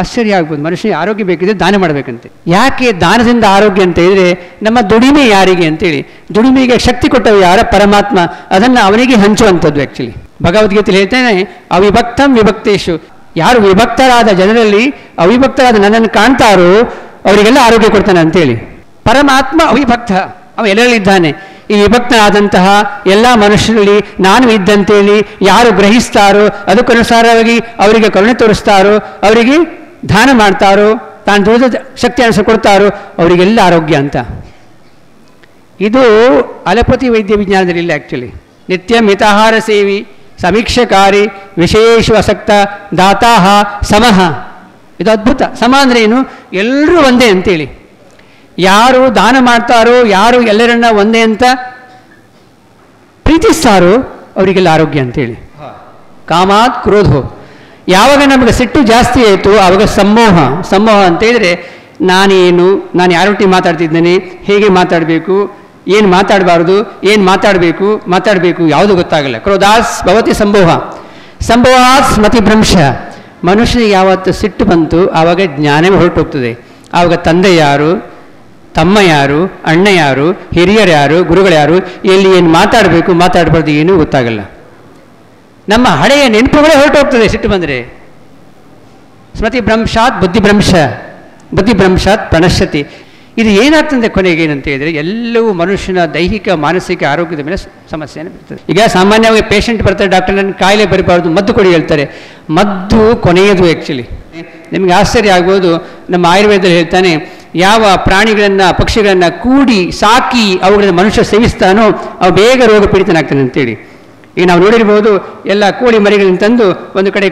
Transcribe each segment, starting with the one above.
ಆಶ್ಚರ್ಯ ಆಗ್ಬೋದು. ಮನುಷ್ಯ ಆರೋಗ್ಯ ಬೇಕಿದ್ರೆ ದಾನ ಮಾಡಬೇಕಂತೆ. ಯಾಕೆ ದಾನದಿಂದ ಆರೋಗ್ಯ ಅಂತ ಹೇಳಿದರೆ, ನಮ್ಮ ದುಡಿಮೆ ಯಾರಿಗೆ ಅಂತೇಳಿ, ದುಡಿಮೆಗೆ ಶಕ್ತಿ ಕೊಟ್ಟವು ಯಾರ? ಪರಮಾತ್ಮ. ಅದನ್ನು ಅವನಿಗೆ ಹಂಚುವಂಥದ್ದು. ಆ್ಯಕ್ಚುಲಿ ಭಗವದ್ಗೀತೆಯಲ್ಲಿ ಹೇಳ್ತಾನೆ, ಅವಿಭಕ್ತಂ ವಿಭಕ್ತೇಶು. ಯಾರು ವಿಭಕ್ತರಾದ ಜನರಲ್ಲಿ ಅವಿಭಕ್ತರಾದ ನನ್ನನ್ನು ಕಾಣ್ತಾರೋ ಅವರಿಗೆಲ್ಲ ಆರೋಗ್ಯ ಕೊಡ್ತಾನೆ ಅಂತೇಳಿ. ಪರಮಾತ್ಮ ಅವಿಭಕ್ತ, ಅವ ಎಲ್ಲರಲ್ಲಿದ್ದಾನೆ. ಈ ವಿಭಕ್ತನಾದಂತಹ ಎಲ್ಲ ಮನುಷ್ಯರಲ್ಲಿ ನಾನು ಇದ್ದಂತೇಳಿ ಯಾರು ಗ್ರಹಿಸ್ತಾರೋ, ಅದಕ್ಕನುಸಾರವಾಗಿ ಅವರಿಗೆ ಕರುಣೆ ತೋರಿಸ್ತಾರೋ, ಅವರಿಗೆ ದಾನ ಮಾಡ್ತಾರೋ, ತಾನು ದುಡಿದ ಶಕ್ತಿ ಅನುಸಾರ ಕೊಡ್ತಾರೋ ಅವರಿಗೆಲ್ಲ ಆರೋಗ್ಯ ಅಂತ. ಇದು ಅಲೋಪತಿ ವೈದ್ಯ ವಿಜ್ಞಾನದಲ್ಲಿ ಇಲ್ಲ ಆ್ಯಕ್ಚುಲಿ. ನಿತ್ಯ ಮಿತಾಹಾರ ಸೇವಿ ಸಮೀಕ್ಷಕಾರಿ ವಿಶೇಷ ಆಸಕ್ತ ದಾತಾಹ ಸಮಹ. ಇದು ಅದ್ಭುತ. ಸಮ ಅಂದರೆ ಏನು? ಎಲ್ಲರೂ ಒಂದೇ ಅಂತೇಳಿ. ಯಾರು ದಾನ ಮಾಡ್ತಾರೋ, ಯಾರು ಎಲ್ಲರನ್ನ ಒಂದೇ ಅಂತ ಪ್ರೀತಿಸ್ತಾರೋ ಅವರಿಗೆಲ್ಲ ಆರೋಗ್ಯ ಅಂತೇಳಿ. ಕಾಮಾತ್ ಕ್ರೋಧೋ. ಯಾವಾಗ ನಮಗೆ ಸಿಟ್ಟು ಜಾಸ್ತಿ ಆಯಿತು ಆವಾಗ ಸಮೋಹ. ಸಮೋಹ ಅಂತೇಳಿದರೆ ನಾನೇನು, ನಾನು ಯಾರೊಟ್ಟಿಗೆ ಮಾತಾಡ್ತಿದ್ದೇನೆ, ಹೇಗೆ ಮಾತಾಡಬೇಕು, ಏನು ಮಾತಾಡಬಾರ್ದು, ಏನು ಮಾತಾಡಬೇಕು ಯಾವುದು ಗೊತ್ತಾಗಲ್ಲ. ಕ್ರೋಧಾಸ್ ಭವತಿ ಸಂಭೋಹ. ಸಂಭೋಹಾತ್ ಸ್ಮೃತಿಭ್ರಂಶ. ಮನುಷ್ಯನಿಗೆ ಯಾವತ್ತು ಸಿಟ್ಟು ಬಂತು ಆವಾಗ ಜ್ಞಾನವೇ ಹೊರಟೋಗ್ತದೆ. ಆವಾಗ ತಂದೆ ಯಾರು, ತಮ್ಮ ಯಾರು, ಅಣ್ಣ ಯಾರು, ಹಿರಿಯರು ಯಾರು, ಗುರುಗಳು ಯಾರು, ಎಲ್ಲಿ ಏನು ಮಾತಾಡಬೇಕು ಮಾತಾಡಬಾರ್ದು ಏನೂ ಗೊತ್ತಾಗಲ್ಲ. ನಮ್ಮ ಹಳೆಯ ನೆನಪುಗಳೇ ಹೊರಟೋಗ್ತದೆ ಸಿಟ್ಟು ಬಂದರೆ. ಸ್ಮೃತಿಭ್ರಂಶಾತ್ ಬುದ್ಧಿಭ್ರಂಶ, ಬುದ್ಧಿಭ್ರಂಶಾತ್ ಪ್ರಣಶ್ಯತಿ. ಇದು ಏನಾಗ್ತದೆ ಕೊನೆಗೆ ಏನಂತ ಹೇಳಿದರೆ, ಎಲ್ಲವೂ ಮನುಷ್ಯನ ದೈಹಿಕ ಮಾನಸಿಕ ಆರೋಗ್ಯದ ಮೇಲೆ ಸಮಸ್ಯೆನೇ ಬರ್ತದೆ. ಈಗ ಸಾಮಾನ್ಯವಾಗಿ ಪೇಷಂಟ್ ಬರ್ತಾರೆ, ಡಾಕ್ಟರ್ ನನ್ನ ಕಾಯಿಲೆ ಬರಿಬಾರ್ದು ಮದ್ದು ಕೊಡಿ ಹೇಳ್ತಾರೆ. ಮದ್ದು ಕೊನೆಯದು ಆ್ಯಕ್ಚುಲಿ. ನಿಮಗೆ ಆಶ್ಚರ್ಯ ಆಗ್ಬೋದು, ನಮ್ಮ ಆಯುರ್ವೇದದಲ್ಲಿ ಹೇಳ್ತಾನೆ, ಯಾವ ಪ್ರಾಣಿಗಳನ್ನು ಪಕ್ಷಿಗಳನ್ನು ಕೂಡಿ ಸಾಕಿ ಅವುಗಳನ್ನು ಮನುಷ್ಯ ಸೇವಿಸ್ತಾನೋ ಅವು ಬೇಗ ರೋಗ ಪೀಡಿತನಾಗ್ತಾನೆ ಅಂತೇಳಿ. ಈಗ ನಾವು ನೋಡಿರ್ಬೋದು, ಎಲ್ಲ ಕೋಳಿ ಮರಿಗಳನ್ನು ತಂದು ಒಂದು ಕಡೆ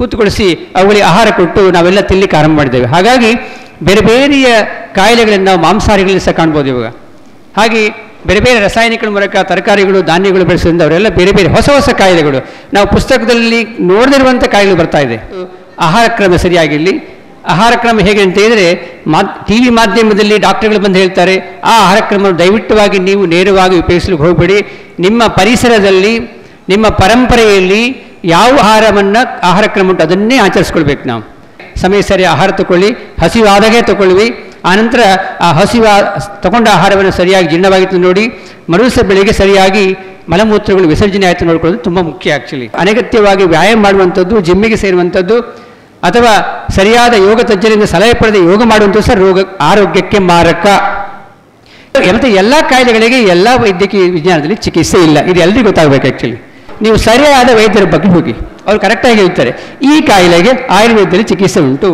ಕೂತುಕೊಳಿಸಿ ಅವುಗಳಿಗೆ ಆಹಾರ ಕೊಟ್ಟು ನಾವೆಲ್ಲ ತಿನ್ನಲಿಕ್ಕೆ ಆರಂಭ ಮಾಡಿದ್ದೇವೆ. ಹಾಗಾಗಿ ಬೇರೆ ಬೇರೆಯ ಕಾಯಿಲೆಗಳನ್ನು ನಾವು ಮಾಂಸಾಹಾರಿಗಳಲ್ಲಿ ಸಹ ಕಾಣ್ಬೋದು ಇವಾಗ. ಹಾಗೆ ಬೇರೆ ಬೇರೆ ರಾಸಾಯನಿಕಗಳ ಮೂಲಕ ತರಕಾರಿಗಳು ಧಾನ್ಯಗಳು ಬೆಳೆಸೋದ್ರಿಂದ ಅವರೆಲ್ಲ ಬೇರೆ ಬೇರೆ ಹೊಸ ಹೊಸ ಕಾಯಿಲೆಗಳು, ನಾವು ಪುಸ್ತಕದಲ್ಲಿ ನೋಡದಿರುವಂಥ ಕಾಯಿಲೆಗಳು ಬರ್ತಾ ಇದೆ. ಆಹಾರ ಕ್ರಮ ಸರಿಯಾಗಿರಲಿ. ಆಹಾರ ಕ್ರಮ ಹೇಗೆ ಅಂತ ಹೇಳಿದರೆ, ಟಿ ವಿ ಮಾಧ್ಯಮದಲ್ಲಿ ಡಾಕ್ಟರ್ಗಳು ಬಂದು ಹೇಳ್ತಾರೆ, ಆ ಆಹಾರ ಕ್ರಮವನ್ನು ದಯವಿಟ್ಟವಾಗಿ ನೀವು ನೇರವಾಗಿ ಉಪಯೋಗಿಸಲು ಹೋಗಬೇಡಿ. ನಿಮ್ಮ ಪರಿಸರದಲ್ಲಿ, ನಿಮ್ಮ ಪರಂಪರೆಯಲ್ಲಿ ಯಾವ ಆಹಾರ ಕ್ರಮ ಉಂಟು ಅದನ್ನೇ ಆಚರಿಸ್ಕೊಳ್ಬೇಕು. ನಾವು ಸಮಯ ಸರಿ ಆಹಾರ ತಗೊಳ್ಳಿ, ಹಸಿವಾದಾಗೆ ತಗೊಳ್ಳುವಿ. ಆನಂತರ ಆ ತಗೊಂಡ ಆಹಾರವನ್ನು ಸರಿಯಾಗಿ ಜೀರ್ಣವಾಗಿತ್ತು ನೋಡಿ, ಮರುದಿವಸ ಬೆಳಿಗ್ಗೆ ಸರಿಯಾಗಿ ಮಲಮೂತ್ರಗಳು ವಿಸರ್ಜನೆ ಆಯಿತು ನೋಡ್ಕೊಳ್ಳೋದು ತುಂಬ ಮುಖ್ಯ ಆ್ಯಕ್ಚುಲಿ. ಅನಗತ್ಯವಾಗಿ ವ್ಯಾಯಾಮ ಮಾಡುವಂಥದ್ದು, ಜಿಮ್ಮಿಗೆ ಸೇರುವಂಥದ್ದು, ಅಥವಾ ಸರಿಯಾದ ಯೋಗ ತಜ್ಞರಿಂದ ಸಲಹೆ ಪಡೆದ ಯೋಗ ಮಾಡುವಂಥದ್ದು ಸಹ ಆರೋಗ್ಯಕ್ಕೆ ಮಾರಕ. ಮತ್ತು ಎಲ್ಲ ಕಾಯಿಲೆಗಳಿಗೆ ಎಲ್ಲ ವೈದ್ಯಕೀಯ ವಿಜ್ಞಾನದಲ್ಲಿ ಚಿಕಿತ್ಸೆ ಇಲ್ಲ. ಇದು ಎಲ್ಲರಿಗೂ ಗೊತ್ತಾಗಬೇಕು ಆ್ಯಕ್ಚುಲಿ. ನೀವು ಸರಿಯಾದ ವೈದ್ಯರ ಬಗ್ಗೆ ಹೋಗಿ, ಅವರು ಕರೆಕ್ಟಾಗಿ ಹೇಳ್ತಾರೆ, ಈ ಕಾಯಿಲೆಗೆ ಆಯುರ್ವೇದದಲ್ಲಿ ಚಿಕಿತ್ಸೆ ಉಂಟು,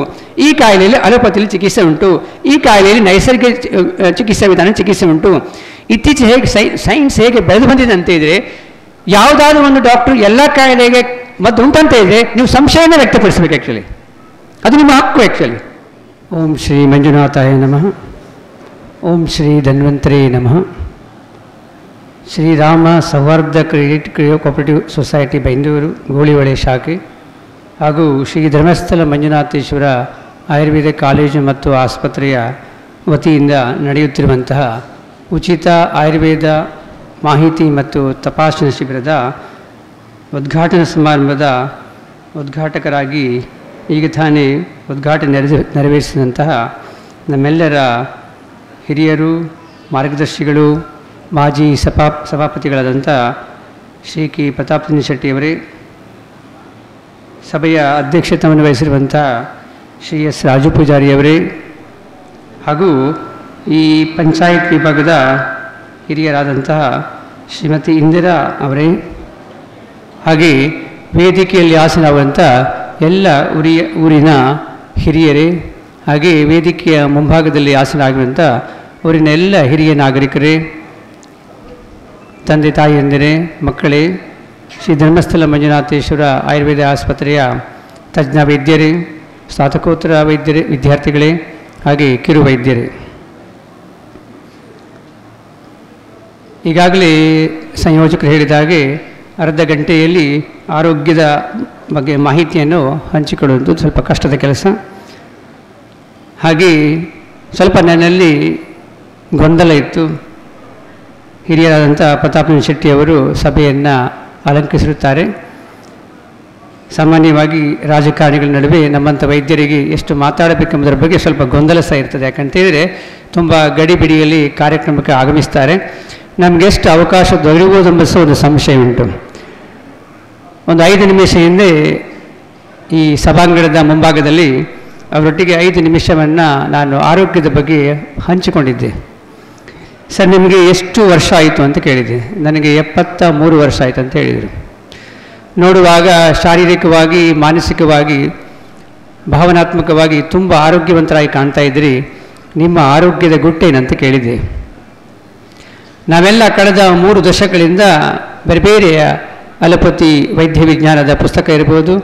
ಈ ಕಾಯಿಲೆಯಲ್ಲಿ ಅಲೋಪತಿಯಲ್ಲಿ ಚಿಕಿತ್ಸೆ ಉಂಟು, ಈ ಕಾಯಿಲೆಯಲ್ಲಿ ನೈಸರ್ಗಿಕ ಚಿಕಿತ್ಸಾ ವಿಧಾನ ಚಿಕಿತ್ಸೆ ಉಂಟು. ಇತ್ತೀಚೆಗೆ ಹೇಗೆ ಸೈನ್ಸ್ ಹೇಗೆ ಬೆಳೆದು ಬಂದಿದೆ ಅಂತ ಇದ್ದರೆ, ಯಾವುದಾದ್ರೂ ಒಂದು ಡಾಕ್ಟ್ರು ಎಲ್ಲ ಕಾಯಿಲೆಗೆ ಮದ್ದು ಉಂಟಂತ ಇದ್ದರೆ ನೀವು ಸಂಶಯನ ವ್ಯಕ್ತಪಡಿಸಬೇಕು ಆ್ಯಕ್ಚುಲಿ. ಅದು ನಿಮ್ಮ ಹಕ್ಕು ಆ್ಯಕ್ಚುಲಿ. ಓಂ ಶ್ರೀ ಮಂಜುನಾಥಾಯ ನಮಃ. ಓಂ ಶ್ರೀ ಧನ್ವಂತರೇ ನಮಃ. Shriram Souharda credit cooperative society Bendur Golihole ಶಾಖೆ ಹಾಗೂ ಶ್ರೀ ಧರ್ಮಸ್ಥಳ ಮಂಜುನಾಥೇಶ್ವರ ಆಯುರ್ವೇದ ಕಾಲೇಜು ಮತ್ತು ಆಸ್ಪತ್ರೆಯ ವತಿಯಿಂದ ನಡೆಯುತ್ತಿರುವಂತಹ ಉಚಿತ ಆಯುರ್ವೇದ ಮಾಹಿತಿ ಮತ್ತು ತಪಾಸಣಾ ಶಿಬಿರದ ಉದ್ಘಾಟನಾ ಸಮಾರಂಭದ ಉದ್ಘಾಟಕರಾಗಿ ಈಗ ತಾನೇ ಉದ್ಘಾಟನೆ ನೆರವೇರಿಸಿದಂತಹ ನಮ್ಮೆಲ್ಲರ ಹಿರಿಯರು, ಮಾರ್ಗದರ್ಶಿಗಳು, ಮಾಜಿ ಸಭಾಪತಿಗಳಾದಂಥ ಶ್ರೀ ಕೆ ಪ್ರತಾಪ್ಚಂದ್ರ ಶೆಟ್ಟಿಯವರೇ, ಸಭೆಯ ಅಧ್ಯಕ್ಷತೆಯನ್ನು ವಹಿಸಿರುವಂಥ ಶ್ರೀ ಎಸ್ ರಾಜು ಪೂಜಾರಿಯವರೇ ಹಾಗೂ ಈ ಪಂಚಾಯತ್ ವಿಭಾಗದ ಹಿರಿಯರಾದಂತಹ ಶ್ರೀಮತಿ ಇಂದಿರಾ ಅವರೇ, ಹಾಗೆ ವೇದಿಕೆಯಲ್ಲಿ ಆಸನವಾದಂಥ ಎಲ್ಲ ಊರಿನ ಹಿರಿಯರೇ, ಹಾಗೆ ವೇದಿಕೆಯ ಮುಂಭಾಗದಲ್ಲಿ ಆಸನ ಆಗಿರುವಂಥ ಊರಿನ ಎಲ್ಲ ಹಿರಿಯ ನಾಗರಿಕರೇ, ತಂದೆ ತಾಯಿಯಂದಿರೇ, ಮಕ್ಕಳೇ, ಶ್ರೀ ಧರ್ಮಸ್ಥಳ ಮಂಜುನಾಥೇಶ್ವರ ಆಯುರ್ವೇದ ಆಸ್ಪತ್ರೆಯ ತಜ್ಞ ವೈದ್ಯರೇ, ಸ್ನಾತಕೋತ್ತರ ವೈದ್ಯರೇ, ವಿದ್ಯಾರ್ಥಿಗಳೇ, ಹಾಗೆ ಕಿರು ವೈದ್ಯರೇ. ಈಗಾಗಲೇ ಸಂಯೋಜಕರು ಹೇಳಿದ ಹಾಗೆ ಅರ್ಧ ಗಂಟೆಯಲ್ಲಿ ಆರೋಗ್ಯದ ಬಗ್ಗೆ ಮಾಹಿತಿಯನ್ನು ಹಂಚಿಕೊಳ್ಳುವುದು ಸ್ವಲ್ಪ ಕಷ್ಟದ ಕೆಲಸ. ಹಾಗೆ ಸ್ವಲ್ಪ ನನ್ನಲ್ಲಿ ಗೊಂದಲ ಇತ್ತು. ಹಿರಿಯರಾದಂಥ ಪ್ರತಾಪ್ಚಂದ್ರ ಶೆಟ್ಟಿಯವರು ಸಭೆಯನ್ನು ಅಲಂಕರಿಸಿರುತ್ತಾರೆ. ಸಾಮಾನ್ಯವಾಗಿ ರಾಜಕಾರಣಿಗಳ ನಡುವೆ ನಮ್ಮಂತ ವೈದ್ಯರಿಗೆ ಎಷ್ಟು ಮಾತಾಡಬೇಕೆಂಬುದರ ಬಗ್ಗೆ ಸ್ವಲ್ಪ ಗೊಂದಲ ಸಹ ಇರ್ತದೆ. ಯಾಕಂತ ಹೇಳಿದರೆ ತುಂಬ ಗಡಿಬಿಡಿಯಲ್ಲಿ ಕಾರ್ಯಕ್ರಮಕ್ಕೆ ಆಗಮಿಸ್ತಾರೆ. ನಮಗೆಷ್ಟು ಅವಕಾಶ ದೊರೆಯುವುದೆಂಬ ಸಹ ಒಂದು ಸಂಶಯ ಉಂಟು. ಒಂದು 5 ನಿಮಿಷ ಹಿಂದೆ ಈ ಸಭಾಂಗಣದ ಮುಂಭಾಗದಲ್ಲಿ ಅವರೊಟ್ಟಿಗೆ 5 ನಿಮಿಷವನ್ನು ನಾನು ಆರೋಗ್ಯದ ಬಗ್ಗೆ ಹಂಚಿಕೊಂಡಿದ್ದೆ. ಸರ್ ನಿಮಗೆ ಎಷ್ಟು ವರ್ಷ ಆಯಿತು ಅಂತ ಕೇಳಿದೆ. ನನಗೆ 73 ವರ್ಷ ಆಯಿತು ಅಂತ ಹೇಳಿದರು. ನೋಡುವಾಗ ಶಾರೀರಿಕವಾಗಿ ಮಾನಸಿಕವಾಗಿ ಭಾವನಾತ್ಮಕವಾಗಿ ತುಂಬ ಆರೋಗ್ಯವಂತರಾಗಿ ಕಾಣ್ತಾ ಇದ್ರಿ. ನಿಮ್ಮ ಆರೋಗ್ಯದ ಗುಟ್ಟೇನಂತ ಕೇಳಿದೆ. ನಾವೆಲ್ಲ ಕಳೆದ 3 ದಶಕಗಳಿಂದ ಬೇರೆ ಬೇರೆ ಅಲೋಪತಿ ವೈದ್ಯ ವಿಜ್ಞಾನದ ಪುಸ್ತಕ ಇರ್ಬೋದು,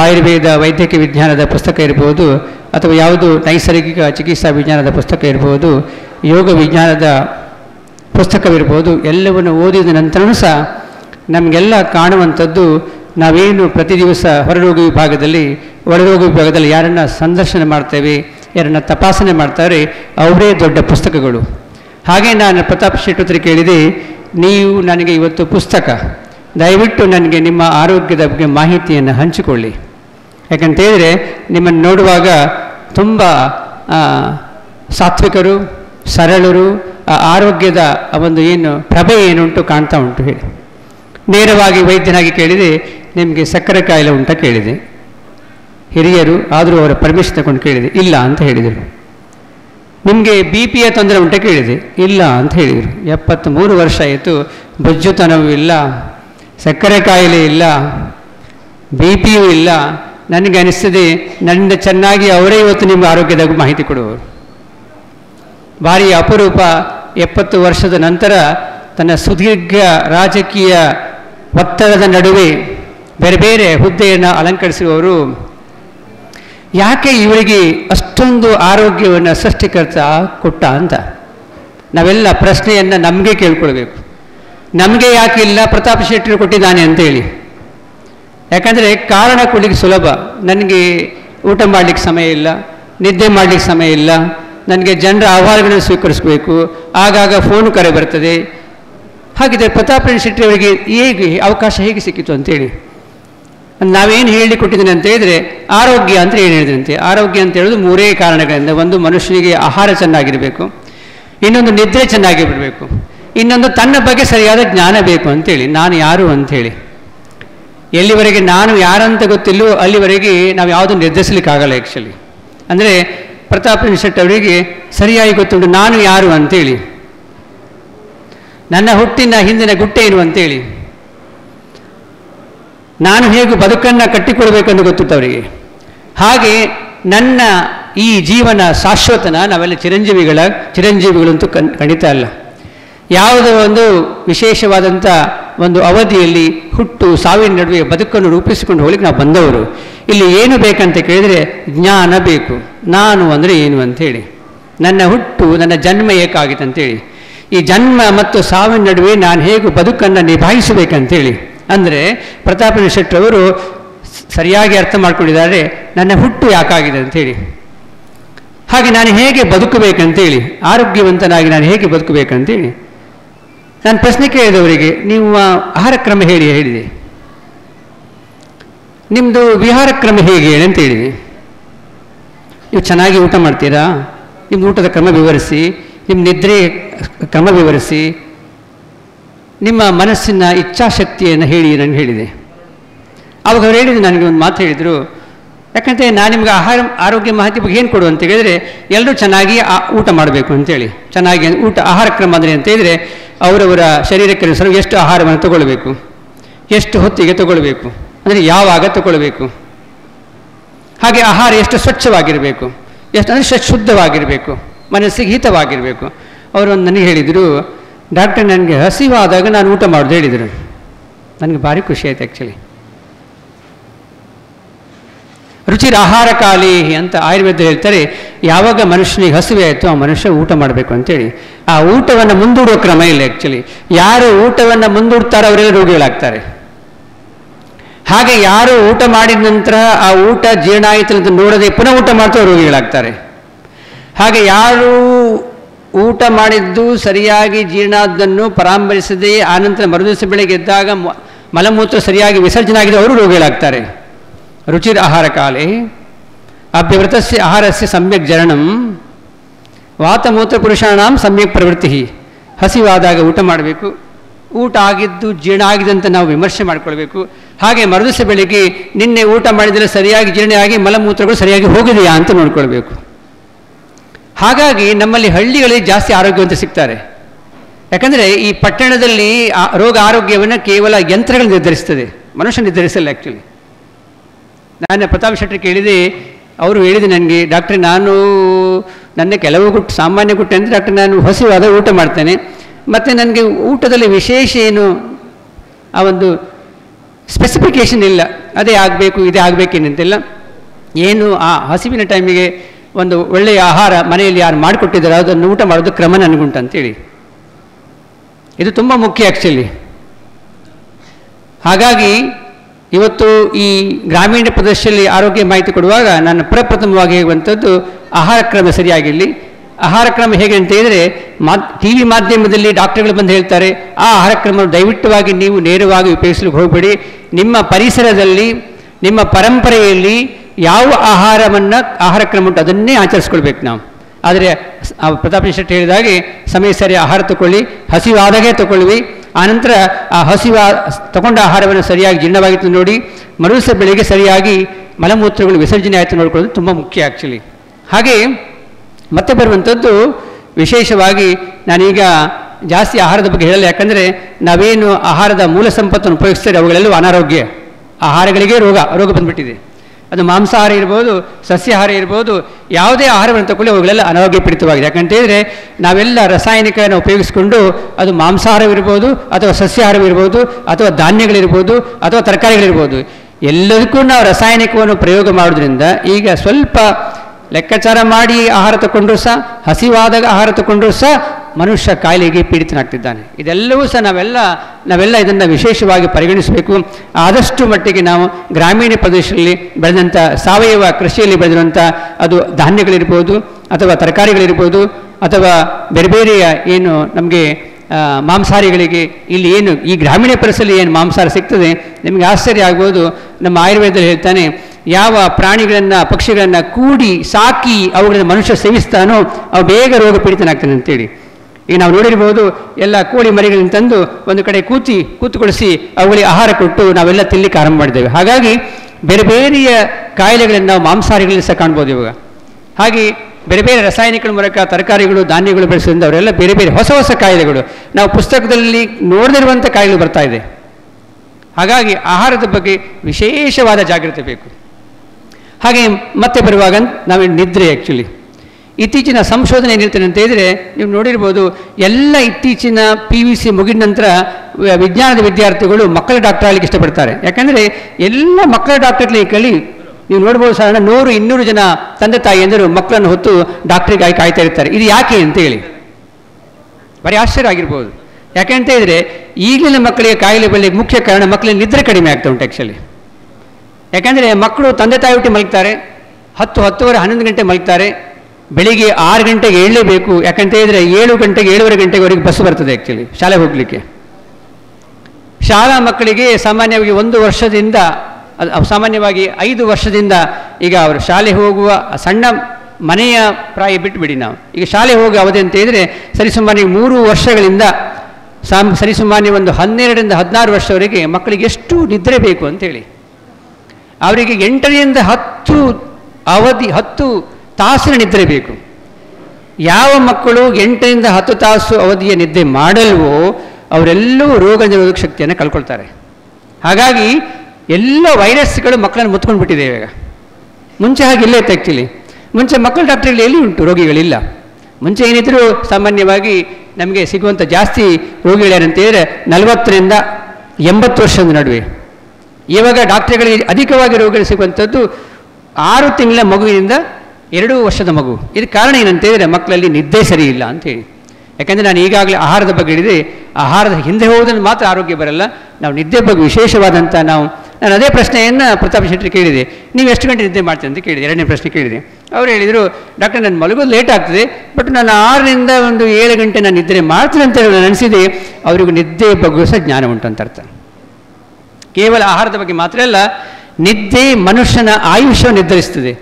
ಆಯುರ್ವೇದ ವೈದ್ಯಕೀಯ ವಿಜ್ಞಾನದ ಪುಸ್ತಕ ಇರ್ಬೋದು, ಅಥವಾ ಯಾವುದು ನೈಸರ್ಗಿಕ ಚಿಕಿತ್ಸಾ ವಿಜ್ಞಾನದ ಪುಸ್ತಕ ಇರ್ಬೋದು, ಯೋಗ ವಿಜ್ಞಾನದ ಪುಸ್ತಕವಿರ್ಬೋದು, ಎಲ್ಲವನ್ನು ಓದಿದ ನಂತರವೂ ಸಹ ನಮಗೆಲ್ಲ ಕಾಣುವಂಥದ್ದು ನಾವೇನು ಪ್ರತಿ ದಿವಸ ಹೊರರೋಗ ವಿಭಾಗದಲ್ಲಿ ಒಳರೋಗ ವಿಭಾಗದಲ್ಲಿ ಯಾರನ್ನು ಸಂದರ್ಶನ ಮಾಡ್ತೇವೆ, ಯಾರನ್ನು ತಪಾಸಣೆ ಮಾಡ್ತಾರೆ, ಅವರೇ ದೊಡ್ಡ ಪುಸ್ತಕಗಳು. ಹಾಗೆ ನಾನು ಪ್ರತಾಪ್ ಶೆಟ್ಟುತ್ರ ಕೇಳಿದೆ, ನೀವು ನನಗೆ ಇವತ್ತು ಪುಸ್ತಕ ದಯವಿಟ್ಟು ನನಗೆ ನಿಮ್ಮ ಆರೋಗ್ಯದ ಬಗ್ಗೆ ಮಾಹಿತಿಯನ್ನು ಹಂಚಿಕೊಳ್ಳಿ. ಯಾಕಂತೇಳಿದರೆ ನಿಮ್ಮನ್ನು ನೋಡುವಾಗ ತುಂಬ ಸಾತ್ವಿಕರು, ಸರಳರು, ಆರೋಗ್ಯದ ಒಂದು ಏನು ಪ್ರಭೆ ಏನುಂಟು ಕಾಣ್ತಾ ಉಂಟು. ಹೇಳಿ ನೇರವಾಗಿ ವೈದ್ಯನಾಗಿ ಕೇಳಿದೆ, ನಿಮಗೆ ಸಕ್ಕರೆ ಕಾಯಿಲೆ ಉಂಟ ಕೇಳಿದೆ. ಹಿರಿಯರು ಆದರೂ ಅವರ ಪರ್ಮಿಷನ್ ತಗೊಂಡು ಕೇಳಿದೆ, ಇಲ್ಲ ಅಂತ ಹೇಳಿದರು. ನಿಮಗೆ ಬಿ ಪಿಯ ತೊಂದರೆ ಉಂಟ ಕೇಳಿದೆ, ಇಲ್ಲ ಅಂತ ಹೇಳಿದರು. 73 ವರ್ಷ ಆಯಿತು, ಬೊಜ್ಜುತನವೂ ಇಲ್ಲ, ಸಕ್ಕರೆ ಕಾಯಿಲೆ ಇಲ್ಲ, ಬಿ ಪಿಯೂ ಇಲ್ಲ. ನನಗೆ ಅನಿಸ್ತದೆ ನನ್ನಿಂದ ಚೆನ್ನಾಗಿ ಅವರೇ ಇವತ್ತು ನಿಮಗೆ ಆರೋಗ್ಯದಾಗ ಮಾಹಿತಿ ಕೊಡುವರು. ಭಾರಿ ಅಪರೂಪ 70 ವರ್ಷದ ನಂತರ ತನ್ನ ಸುದೀರ್ಘ ರಾಜಕೀಯ ಒತ್ತಡದ ನಡುವೆ ಬೇರೆ ಬೇರೆ ಹುದ್ದೆಯನ್ನು ಅಲಂಕರಿಸುವವರು. ಯಾಕೆ ಇವರಿಗೆ ಅಷ್ಟೊಂದು ಆರೋಗ್ಯವನ್ನು ಸೃಷ್ಟಿಕರ್ತ ಕೊಟ್ಟ ಅಂತ ನಾವೆಲ್ಲ ಪ್ರಶ್ನೆಯನ್ನು ನಮಗೆ ಕೇಳ್ಕೊಳ್ಬೇಕು. ನಮಗೆ ಯಾಕೆ ಇಲ್ಲ, ಪ್ರತಾಪ್ ಶೆಟ್ಟರು ಕೊಟ್ಟಿದ್ದಾನೆ ಅಂತೇಳಿ. ಯಾಕಂದರೆ ಕಾರಣ ಕೊಡಲಿಕ್ಕೆ ಸುಲಭ. ನನಗೆ ಊಟ ಮಾಡಲಿಕ್ಕೆ ಸಮಯ ಇಲ್ಲ, ನಿದ್ದೆ ಮಾಡಲಿಕ್ಕೆ ಸಮಯ ಇಲ್ಲ, ನನಗೆ ಜನರ ಆಹ್ವಾನಗಳನ್ನು ಸ್ವೀಕರಿಸಬೇಕು, ಆಗಾಗ ಫೋನು ಕರೆ ಬರ್ತದೆ. ಹಾಗಿದ್ದರೆ ಪ್ರತಾಪ್ ಶೆಟ್ಟಿ ಅವರಿಗೆ ಹೇಗೆ ಅವಕಾಶ ಹೇಗೆ ಸಿಕ್ಕಿತು ಅಂತೇಳಿ ನಾವೇನು ಹೇಳಿ ಕೊಟ್ಟಿದ್ದೀನಿ ಅಂತ ಹೇಳಿದರೆ, ಆರೋಗ್ಯ ಅಂತ ಏನು ಹೇಳಿದ್ರಂತೆ. ಆರೋಗ್ಯ ಅಂತ ಹೇಳೋದು 3 ಕಾರಣಗಳಿಂದ. ಒಂದು, ಮನುಷ್ಯನಿಗೆ ಆಹಾರ ಚೆನ್ನಾಗಿರಬೇಕು, ಇನ್ನೊಂದು ನಿದ್ರೆ ಚೆನ್ನಾಗಿ ಬಿಡಬೇಕು, ಇನ್ನೊಂದು ತನ್ನ ಬಗ್ಗೆ ಸರಿಯಾದ ಜ್ಞಾನ ಬೇಕು ಅಂತೇಳಿ. ನಾನು ಯಾರು ಅಂಥೇಳಿ ಎಲ್ಲಿವರೆಗೆ ನಾನು ಯಾರಂತ ಗೊತ್ತಿಲ್ಲೋ ಅಲ್ಲಿವರೆಗೆ ನಾವು ಯಾವುದನ್ನು ನಿರ್ಧರಿಸಲಿಕ್ಕಾಗಲ್ಲ. ಆ್ಯಕ್ಚುಲಿ ಅಂದರೆ ಪ್ರತಾಪ್ ಶೆಟ್ಟಿ ಅವರಿಗೆ ಸರಿಯಾಗಿ ಗೊತ್ತುಂಟು ನಾನು ಯಾರು ಅಂತೇಳಿ, ನನ್ನ ಹುಟ್ಟಿನ ಹಿಂದಿನ ಗುಟ್ಟೆ ಏನು ಅಂತೇಳಿ, ನಾನು ಹೇಗೆ ಬದುಕನ್ನು ಕಟ್ಟಿಕೊಳ್ಬೇಕನ್ನು ಗೊತ್ತುಂಟು ಅವರಿಗೆ. ಹಾಗೆ ನನ್ನ ಈ ಜೀವನ ಶಾಶ್ವತನ, ನಾವೆಲ್ಲ ಚಿರಂಜೀವಿಗಳಂತೂ ಖಂಡಿತ ಅಲ್ಲ. ಯಾವುದೋ ಒಂದು ವಿಶೇಷವಾದಂಥ ಒಂದು ಅವಧಿಯಲ್ಲಿ ಹುಟ್ಟು ಸಾವಿನ ನಡುವೆ ಬದುಕನ್ನು ರೂಪಿಸಿಕೊಂಡು ಹೋಗ್ಲಿಕ್ಕೆ ನಾವು ಬಂದವರು. ಇಲ್ಲಿ ಏನು ಬೇಕಂತ ಕೇಳಿದರೆ ಜ್ಞಾನ ಬೇಕು, ನಾನು ಅಂದರೆ ಏನು ಅಂಥೇಳಿ. ನನ್ನ ಹುಟ್ಟು ನನ್ನ ಜನ್ಮ ಏಕಾಗಿತ್ತು ಅಂತೇಳಿ, ಈ ಜನ್ಮ ಮತ್ತು ಸಾವಿನ ನಡುವೆ ನಾನು ಹೇಗೆ ಬದುಕನ್ನು ನಿಭಾಯಿಸಬೇಕಂತೇಳಿ. ಅಂದರೆ ಪ್ರತಾಪ್ ಶೆಟ್ಟರವರು ಸರಿಯಾಗಿ ಅರ್ಥ ಮಾಡ್ಕೊಂಡಿದ್ದಾರೆ ನನ್ನ ಹುಟ್ಟು ಯಾಕಾಗಿದೆ ಅಂಥೇಳಿ, ಹಾಗೆ ನಾನು ಹೇಗೆ ಬದುಕಬೇಕಂತೇಳಿ, ಆರೋಗ್ಯವಂತನಾಗಿ ನಾನು ಹೇಗೆ ಬದುಕಬೇಕಂತೇಳಿ. ನಾನು ಪ್ರಶ್ನೆ ಕೇಳಿದವರಿಗೆ ನಿಮ್ಮ ಆಹಾರ ಕ್ರಮ ಹೇಳಿ ಹೇಳಿದೆ, ನಿಮ್ಮದು ವಿಹಾರ ಕ್ರಮ ಹೇಗೆ ಹೇಳಿ ಅಂತ ಹೇಳಿದೆ, ನೀವು ಚೆನ್ನಾಗಿ ಊಟ ಮಾಡ್ತೀರಾ, ನಿಮ್ಮ ಊಟದ ಕ್ರಮ ವಿವರಿಸಿ, ನಿಮ್ಮ ನಿದ್ರೆ ಕ್ರಮ ವಿವರಿಸಿ, ನಿಮ್ಮ ಮನಸ್ಸಿನ ಇಚ್ಛಾಶಕ್ತಿಯನ್ನು ಹೇಳಿ ನಾನು ಹೇಳಿದೆ. ಆವಾಗ ಅವ್ರು ಹೇಳಿದ್ರು, ನನಗೆ ಒಂದು ಮಾತು ಹೇಳಿದರು. ಯಾಕಂದರೆ ನಾನು ನಿಮ್ಗೆ ಆರೋಗ್ಯ ಮಾಹಿತಿ ಬಗ್ಗೆ ಏನು ಕೊಡು ಅಂತ ಹೇಳಿದರೆ, ಎಲ್ಲರೂ ಚೆನ್ನಾಗಿ ಊಟ ಮಾಡಬೇಕು ಅಂತೇಳಿ. ಚೆನ್ನಾಗಿ ಊಟ ಆಹಾರ ಕ್ರಮ ಅಂದರೆ ಅಂತ ಹೇಳಿದರೆ ಅವರವರ ಶರೀರಕ್ಕನುಸಾರ ಎಷ್ಟು ಆಹಾರವನ್ನು ತಗೊಳ್ಬೇಕು, ಎಷ್ಟು ಹೊತ್ತಿಗೆ ತಗೊಳ್ಬೇಕು, ಅಂದರೆ ಯಾವಾಗ ತಗೊಳ್ಬೇಕು, ಹಾಗೆ ಆಹಾರ ಎಷ್ಟು ಸ್ವಚ್ಛವಾಗಿರಬೇಕು, ಎಷ್ಟು ಅಂದರೆ ಶುದ್ಧವಾಗಿರಬೇಕು, ಮನಸ್ಸಿಗೆ ಹಿತವಾಗಿರಬೇಕು. ಅವರು ನನಗೆ ಹೇಳಿದರು, ಡಾಕ್ಟರ್ ನನಗೆ ಹಸಿವಾದಾಗ ನಾನು ಊಟ ಮಾಡೋದು ಹೇಳಿದರು. ನನಗೆ ಭಾರಿ ಖುಷಿ ಆಯಿತು. ಆ್ಯಕ್ಚುಲಿ ರುಚಿರ ಆಹಾರ ಖಾಲಿ ಅಂತ ಆಯುರ್ವೇದ ಹೇಳ್ತಾರೆ. ಯಾವಾಗ ಮನುಷ್ಯನಿಗೆ ಹಸಿವೆ ಆಯಿತು ಆ ಮನುಷ್ಯ ಊಟ ಮಾಡಬೇಕು ಅಂತೇಳಿ. ಆ ಊಟವನ್ನು ಮುಂದೂಡುವ ಕ್ರಮ ಇಲ್ಲ. ಆ್ಯಕ್ಚುಲಿ ಯಾರು ಊಟವನ್ನು ಮುಂದೂಡ್ತಾರೋ ಅವರೆಲ್ಲ ರೋಗಿಗಳಾಗ್ತಾರೆ. ಹಾಗೆ ಯಾರು ಊಟ ಮಾಡಿದ ನಂತರ ಆ ಊಟ ಜೀರ್ಣ ಆಯಿತು ಅಂತ ನೋಡದೆ ಪುನಃ ಊಟ ಮಾಡ್ತಾರೋ ರೋಗಿಗಳಾಗ್ತಾರೆ. ಹಾಗೆ ಯಾರು ಊಟ ಮಾಡಿದ್ದು ಸರಿಯಾಗಿ ಜೀರ್ಣಾದ್ದನ್ನು ಪರಾಮರಿಸದೆ ಆನಂತರ ಮರುದಿವಸ ಬೆಳಗ್ಗೆ ಎದ್ದಾಗ ಮಲಮೂತ್ರ ಸರಿಯಾಗಿ ವಿಸರ್ಜನೆ ಆಗಿದ್ದು ಅವರು ರೋಗಿಗಳಾಗ್ತಾರೆ. रुचिराहारकाले अव्यवृतस्य आहारस्य सम्यक् जरणं वातमूत्रपुरुषाणां सम्यक् प्रवृत्तिः हसिवाದಾಗ ಊಟ ಮಾಡಬೇಕು ಊಟ ಆಗಿದ್ದು ಜೀರ್ಣ ಆಗಿದೆ ಅಂತ ನಾವು ವಿಮರ್ಶೆ ಮಾಡಿಕೊಳ್ಳಬೇಕು ಹಾಗೆ ಮರುದಿವಸ ಬೆಳಿಗ್ಗೆ ನಿನ್ನೆ ಊಟ ಮಾಡಿದರೆ ಸರಿಯಾಗಿ ಜೀರ್ಣ ಆಗಿ ಮಲಮೂತ್ರಗಳು ಸರಿಯಾಗಿ ಹೋಗಿದೆಯಾ ಅಂತ ನೋಡಿಕೊಳ್ಳಬೇಕು ಹಾಗಾಗಿ ನಮ್ಮಲ್ಲಿ ಹಳ್ಳಿಗಳಲ್ಲಿ ಜಾಸ್ತಿ ಆರೋಗ್ಯವಂತ ಸಿಗ್ತಾರೆ ಯಾಕಂದರೆ ಈ ಪಟ್ಟಣದಲ್ಲಿ ರೋಗ ಆರೋಗ್ಯವನ್ನು ಕೇವಲ ಯಂತ್ರಗಳು ನಿರ್ಧರಿಸುತ್ತದೆ ಮನುಷ್ಯ ನಿರ್ಧರಿಸಲ್ಲ ಆ್ಯಕ್ಚುಲಿ ನಾನು ಪ್ರತಾಪ್ ಶೆಟ್ಟಿ ಕೇಳಿದೆ ಅವರು ಹೇಳಿದೆ ನನಗೆ ಡಾಕ್ಟ್ರೆ ನಾನು ನನ್ನ ಕೆಲವು ಗುಟ್ಟು ಸಾಮಾನ್ಯ ಗುಟ್ಟು ಅಂದರೆ ಡಾಕ್ಟ್ರೆ ನಾನು ಹಸಿವಾದ ಊಟ ಮಾಡ್ತೇನೆ ಮತ್ತು ನನಗೆ ಊಟದಲ್ಲಿ ವಿಶೇಷ ಏನು ಆ ಒಂದು ಸ್ಪೆಸಿಫಿಕೇಷನ್ ಇಲ್ಲ ಅದೇ ಆಗಬೇಕು ಇದೇ ಆಗಬೇಕೇನಂತಿಲ್ಲ ಏನು ಆ ಹಸಿವಿನ ಟೈಮಿಗೆ ಒಂದು ಒಳ್ಳೆಯ ಆಹಾರ ಮನೆಯಲ್ಲಿ ಯಾರು ಮಾಡಿಕೊಟ್ಟಿದ್ದಾರೆ ಅದನ್ನು ಊಟ ಮಾಡೋದು ಕ್ರಮ ನನಗುಂಟು ಅಂತೇಳಿ ಇದು ತುಂಬ ಮುಖ್ಯ ಆ್ಯಕ್ಚುಲಿ ಹಾಗಾಗಿ ಇವತ್ತು ಈ ಗ್ರಾಮೀಣ ಪ್ರದೇಶದಲ್ಲಿ ಆರೋಗ್ಯ ಮಾಹಿತಿ ಕೊಡುವಾಗ ನಾನು ಪ್ರಪ್ರಥಮವಾಗಿ ಹೇಳುವಂಥದ್ದು ಆಹಾರ ಕ್ರಮ ಸರಿಯಾಗಿರಲಿ ಆಹಾರ ಕ್ರಮ ಹೇಗೆ ಅಂತ ಹೇಳಿದರೆ ಟಿ ವಿ ಮಾಧ್ಯಮದಲ್ಲಿ ಡಾಕ್ಟರ್ಗಳು ಬಂದು ಹೇಳ್ತಾರೆ ಆ ಆಹಾರ ಕ್ರಮ ದಯವಿಟ್ಟವಾಗಿ ನೀವು ನೇರವಾಗಿ ಉಪಯೋಗಿಸಲಿಕ್ಕೆ ಹೋಗಬೇಡಿ ನಿಮ್ಮ ಪರಿಸರದಲ್ಲಿ ನಿಮ್ಮ ಪರಂಪರೆಯಲ್ಲಿ ಯಾವ ಆಹಾರ ಕ್ರಮ ಉಂಟು ಅದನ್ನೇ ಆಚರಿಸ್ಕೊಳ್ಬೇಕು ನಾವು ಆದರೆ ಪ್ರತಾಪ್ ಶೆಟ್ಟಿ ಹೇಳಿದಾಗೆ ಸಮಯ ಸರಿ ಆಹಾರ ತಗೊಳ್ಳಿ ಹಸಿವಾದಾಗೆ ತಗೊಳ್ಳುವಿ ಆನಂತರ ಆ ತಗೊಂಡ ಆಹಾರವನ್ನು ಸರಿಯಾಗಿ ಜೀರ್ಣವಾಗಿತ್ತು ನೋಡಿ ಮರುದಿವಸ ಬೆಳಿಗ್ಗೆ ಸರಿಯಾಗಿ ಮಲಮೂತ್ರಗಳು ವಿಸರ್ಜನೆ ಆಯಿತು ನೋಡಿಕೊಳ್ಳೋದು ತುಂಬ ಮುಖ್ಯ ಆ್ಯಕ್ಚುಲಿ ಹಾಗೆ ಮತ್ತೆ ಬರುವಂಥದ್ದು ವಿಶೇಷವಾಗಿ ನಾನೀಗ ಜಾಸ್ತಿ ಆಹಾರದ ಬಗ್ಗೆ ಹೇಳಲ್ಲ ಯಾಕಂದರೆ ನಾವೇನು ಆಹಾರದ ಮೂಲ ಸಂಪತ್ತನ್ನು ಉಪಯೋಗಿಸ್ತಾರೆ ಅವುಗಳೆಲ್ಲೂ ಅನಾರೋಗ್ಯ ಆಹಾರಗಳಿಗೆ ರೋಗ ಬಂದುಬಿಟ್ಟಿದೆ ಅದು ಮಾಂಸಾಹಾರ ಇರ್ಬೋದು ಸಸ್ಯಾಹಾರ ಇರ್ಬೋದು ಯಾವುದೇ ಆಹಾರವನ್ನು ತಗೊಳ್ಳಿ ಅವುಗಳೆಲ್ಲ ಅನಾರೋಗ್ಯ ಪೀಡಿತವಾಗಿದೆ ಯಾಕಂತೇಳಿದರೆ ನಾವೆಲ್ಲ ರಸಾಯನಿಕವನ್ನು ಉಪಯೋಗಿಸಿಕೊಂಡು ಅದು ಮಾಂಸಾಹಾರವಿರ್ಬೋದು ಅಥವಾ ಸಸ್ಯಾಹಾರವಿರ್ಬೋದು ಅಥವಾ ಧಾನ್ಯಗಳಿರ್ಬೋದು ಅಥವಾ ತರಕಾರಿಗಳಿರ್ಬೋದು ಎಲ್ಲದಕ್ಕೂ ನಾವು ರಾಸಾಯನಿಕವನ್ನು ಪ್ರಯೋಗ ಮಾಡೋದ್ರಿಂದ ಈಗ ಸ್ವಲ್ಪ ಲೆಕ್ಕಾಚಾರ ಮಾಡಿ ಆಹಾರ ತಗೊಂಡ್ರೂ ಸಹ ಹಸಿವಾದಾಗ ಆಹಾರ ತಗೊಂಡ್ರೂ ಸಹ ಮನುಷ್ಯ ಕಾಯಿಲೆಗೆ ಪೀಡಿತನಾಗ್ತಿದ್ದಾನೆ ಇದೆಲ್ಲವೂ ಸಹ ನಾವೆಲ್ಲ ಇದನ್ನು ವಿಶೇಷವಾಗಿ ಪರಿಗಣಿಸಬೇಕು ಆದಷ್ಟು ಮಟ್ಟಿಗೆ ನಾವು ಗ್ರಾಮೀಣ ಪ್ರದೇಶದಲ್ಲಿ ಬೆಳೆದಂಥ ಸಾವಯವ ಕೃಷಿಯಲ್ಲಿ ಬೆಳೆದಂಥ ಅದು ಧಾನ್ಯಗಳಿರ್ಬೋದು ಅಥವಾ ತರಕಾರಿಗಳಿರ್ಬೋದು ಅಥವಾ ಬೇರೆ ಬೇರೆಯ ಏನು ನಮಗೆ ಮಾಂಸಾಹಾರಿಗಳಿಗೆ ಇಲ್ಲಿ ಏನು ಈ ಗ್ರಾಮೀಣ ಪರಿಸರದಲ್ಲಿ ಏನು ಮಾಂಸಾಹಾರ ಸಿಗ್ತದೆ ನಿಮಗೆ ಆಶ್ಚರ್ಯ ಆಗ್ಬೋದು ನಮ್ಮ ಆಯುರ್ವೇದದಲ್ಲಿ ಹೇಳ್ತಾನೆ ಯಾವ ಪ್ರಾಣಿಗಳನ್ನು ಪಕ್ಷಿಗಳನ್ನು ಕೂಡಿ ಸಾಕಿ ಅವುಗಳನ್ನು ಮನುಷ್ಯ ಸೇವಿಸ್ತಾನೋ ಅವು ಬೇಗ ರೋಗ ಪೀಡಿತನಾಗ್ತಾನೆ ಅಂತೇಳಿ ಈಗ ನಾವು ನೋಡಿರ್ಬೋದು ಎಲ್ಲ ಕೋಳಿ ಮರಿಗಳನ್ನು ತಂದು ಒಂದು ಕಡೆ ಕೂತುಕೊಳಿಸಿ ಅವುಗಳಿಗೆ ಆಹಾರ ಕೊಟ್ಟು ನಾವೆಲ್ಲ ತಿನ್ನಲಿಕ್ಕೆ ಆರಂಭ ಮಾಡಿದ್ದೇವೆ ಹಾಗಾಗಿ ಬೇರೆ ಬೇರೆಯ ಕಾಯಿಲೆಗಳನ್ನು ನಾವು ಮಾಂಸಾಹಾರಿಗಳಲ್ಲಿ ಸಹ ಕಾಣ್ಬೋದು ಇವಾಗ ಹಾಗೆ ಬೇರೆ ಬೇರೆ ರಾಸಾಯನಿಕಗಳ ಮೂಲಕ ತರಕಾರಿಗಳು ಧಾನ್ಯಗಳು ಬೆಳೆಸೋದ್ರಿಂದ ಅವರೆಲ್ಲ ಬೇರೆ ಬೇರೆ ಹೊಸ ಕಾಯಿಲೆಗಳು ನಾವು ಪುಸ್ತಕದಲ್ಲಿ ನೋಡದಿರುವಂಥ ಕಾಯಿಲೆಗಳು ಬರ್ತಾ ಇದೆ ಹಾಗಾಗಿ ಆಹಾರದ ಬಗ್ಗೆ ವಿಶೇಷವಾದ ಜಾಗೃತಿ ಬೇಕು ಹಾಗೆ ಮತ್ತೆ ಬರುವಾಗ ನಾವು ನಿದ್ರೆ ಆ್ಯಕ್ಚುಲಿ ಇತ್ತೀಚಿನ ಸಂಶೋಧನೆ ಏನಿರ್ತೇನೆ ಅಂತ ಹೇಳಿದರೆ ನೀವು ನೋಡಿರ್ಬೋದು ಎಲ್ಲ ಇತ್ತೀಚಿನ PVC ಮುಗಿದ ನಂತರ ವಿಜ್ಞಾನದ ವಿದ್ಯಾರ್ಥಿಗಳು ಮಕ್ಕಳ ಡಾಕ್ಟರ್ ಆಗಲಿಕ್ಕೆ ಇಷ್ಟಪಡ್ತಾರೆ ಯಾಕಂದರೆ ಎಲ್ಲ ಮಕ್ಕಳ ಡಾಕ್ಟರ್ಗಳಿಗೆ ನೀವು ನೋಡ್ಬೋದು ಸಾಧಾರಣ 100-200 ಜನ ತಂದೆ ತಾಯಿಯಂದರು ಮಕ್ಕಳನ್ನು ಹೊತ್ತು ಡಾಕ್ಟ್ರಿಗಾಗಿ ಕಾಯ್ತಾ ಇರ್ತಾರೆ ಇದು ಯಾಕೆ ಅಂತೇಳಿ ಬರೀ ಆಶ್ಚರ್ಯ ಆಗಿರ್ಬೋದು ಯಾಕೆಂತ ಹೇಳಿದರೆ ಈಗಿನ ಮಕ್ಕಳಿಗೆ ಕಾಯಿಲೆ ಬೆಳೆಗೆ ಮುಖ್ಯ ಕಾರಣ ಮಕ್ಕಳಿಗೆ ನಿದ್ರೆ ಕಡಿಮೆ ಆಗ್ತಾ ಉಂಟು ಆ್ಯಕ್ಚುಲಿ ಯಾಕೆಂದರೆ ಮಕ್ಕಳು ತಂದೆ ತಾಯಿ ಬಿಟ್ಟು ಮಲಗ್ತಾರೆ 10-10:30 ಗಂಟೆ ಮಲಗ್ತಾರೆ ಬೆಳಿಗ್ಗೆ 6 ಗಂಟೆಗೆ ಏಳಲೇಬೇಕು ಯಾಕಂತ ಹೇಳಿದರೆ 7-7:30 ಗಂಟೆವರೆಗೆ ಬಸ್ ಬರ್ತದೆ ಆ್ಯಕ್ಚುಲಿ ಶಾಲೆಗೆ ಹೋಗಲಿಕ್ಕೆ ಶಾಲಾ ಮಕ್ಕಳಿಗೆ ಸಾಮಾನ್ಯವಾಗಿ 5 ವರ್ಷದಿಂದ ಈಗ ಅವರು ಶಾಲೆ ಹೋಗುವ ಸಣ್ಣ ಮನೆಯ ಪ್ರಾಯ ಬಿಟ್ಟುಬಿಡಿ ನಾವು ಈಗ ಶಾಲೆ ಹೋಗಿ ಅವಧಿ ಅಂತ ಹೇಳಿದರೆ ಸರಿಸುಮಾರು 3 ವರ್ಷಗಳಿಂದ ಸರಿಸುಮಾರು ಒಂದು 12-16 ವರ್ಷವರೆಗೆ ಮಕ್ಕಳಿಗೆ ಎಷ್ಟು ನಿದ್ರೆ ಬೇಕು ಅಂತೇಳಿ ಅವರಿಗೆ 8-10 ತಾಸಿನ ನಿದ್ರೆ ಬೇಕು ಯಾವ ಮಕ್ಕಳು 8-10 ತಾಸು ಅವಧಿಯ ನಿದ್ದೆ ಮಾಡಲ್ವೋ ಅವರೆಲ್ಲೂ ರೋಗ ನಿರೋಧಕ ಶಕ್ತಿಯನ್ನು ಕಳ್ಕೊಳ್ತಾರೆ ಹಾಗಾಗಿ ಎಲ್ಲ ವೈರಸ್ಗಳು ಮಕ್ಕಳನ್ನು ಮುತ್ಕೊಂಡು ಬಿಟ್ಟಿದ್ದೇವೆ ಈಗ ಮುಂಚೆ ಹಾಗೆ ಇಲ್ಲೇ ಇತ್ತು ಆ್ಯಕ್ಚುಲಿ ಮುಂಚೆ ಮಕ್ಕಳ ಡಾಕ್ಟರ್ಗಳು ಎಲ್ಲಿ ಉಂಟು ರೋಗಿಗಳಿಲ್ಲ ಮುಂಚೆ ಏನಿದ್ರು ಸಾಮಾನ್ಯವಾಗಿ ನಮಗೆ ಸಿಗುವಂಥ ಜಾಸ್ತಿ ರೋಗಿಗಳು ಏನಂತೇಳಿದರೆ 40-80 ವರ್ಷದ ನಡುವೆ ಇವಾಗ ಡಾಕ್ಟರ್ಗಳಿಗೆ ಅಧಿಕವಾಗಿ ರೋಗಿಗಳು ಸಿಗುವಂಥದ್ದು 6 ತಿಂಗಳ ಮಗುವಿನಿಂದ 2 ವರ್ಷದ ಮಗು ಇದಕ್ಕೆ ಕಾರಣ ಏನಂತೇಳಿದರೆ ಮಕ್ಕಳಲ್ಲಿ ನಿದ್ದೆ ಸರಿ ಇಲ್ಲ ಅಂತೇಳಿ ಯಾಕೆಂದರೆ ನಾನು ಈಗಾಗಲೇ ಆಹಾರದ ಬಗ್ಗೆ ಹೇಳಿದೆ ಆಹಾರದ ಹಿಂದೆ ಹೋಗೋದನ್ನು ಮಾತ್ರ ಆರೋಗ್ಯ ಬರಲ್ಲ ನಾವು ನಿದ್ದೆ ಬಗ್ಗೆ ವಿಶೇಷವಾದಂಥ ನಾನು ಅದೇ ಪ್ರಶ್ನೆಯನ್ನು ಪ್ರತಾಪ್ ಶೆಟ್ಟಿ ಕೇಳಿದೆ ನೀವು ಎಷ್ಟು ಗಂಟೆ ನಿದ್ದೆ ಮಾಡ್ತೀರಿ ಅಂತ ಕೇಳಿದೆ ಎರಡನೇ ಪ್ರಶ್ನೆ ಕೇಳಿದೆ ಅವರು ಹೇಳಿದರು ಡಾಕ್ಟರ್ ನನ್ನ ಮಲಗೋದು ಲೇಟ್ ಆಗ್ತದೆ ಬಟ್ ನಾನು 6-7 ಗಂಟೆ ನಾನು ನಿದ್ರೆ ಮಾಡ್ತೀನಿ ಅಂತ ನಾನು ಅನಿಸಿದೆ ಅವರಿಗೂ ನಿದ್ದೆ ಬಗ್ಗೆ ಸಹ ಜ್ಞಾನ ಉಂಟು ಅಂತ ಅರ್ಥ ಕೇವಲ ಆಹಾರದ ಬಗ್ಗೆ ಮಾತ್ರ ಅಲ್ಲ ನಿದ್ದೆ ಮನುಷ್ಯನ ಆಯುಷ್ಯ ನಿರ್ಧರಿಸುತ್ತದೆ,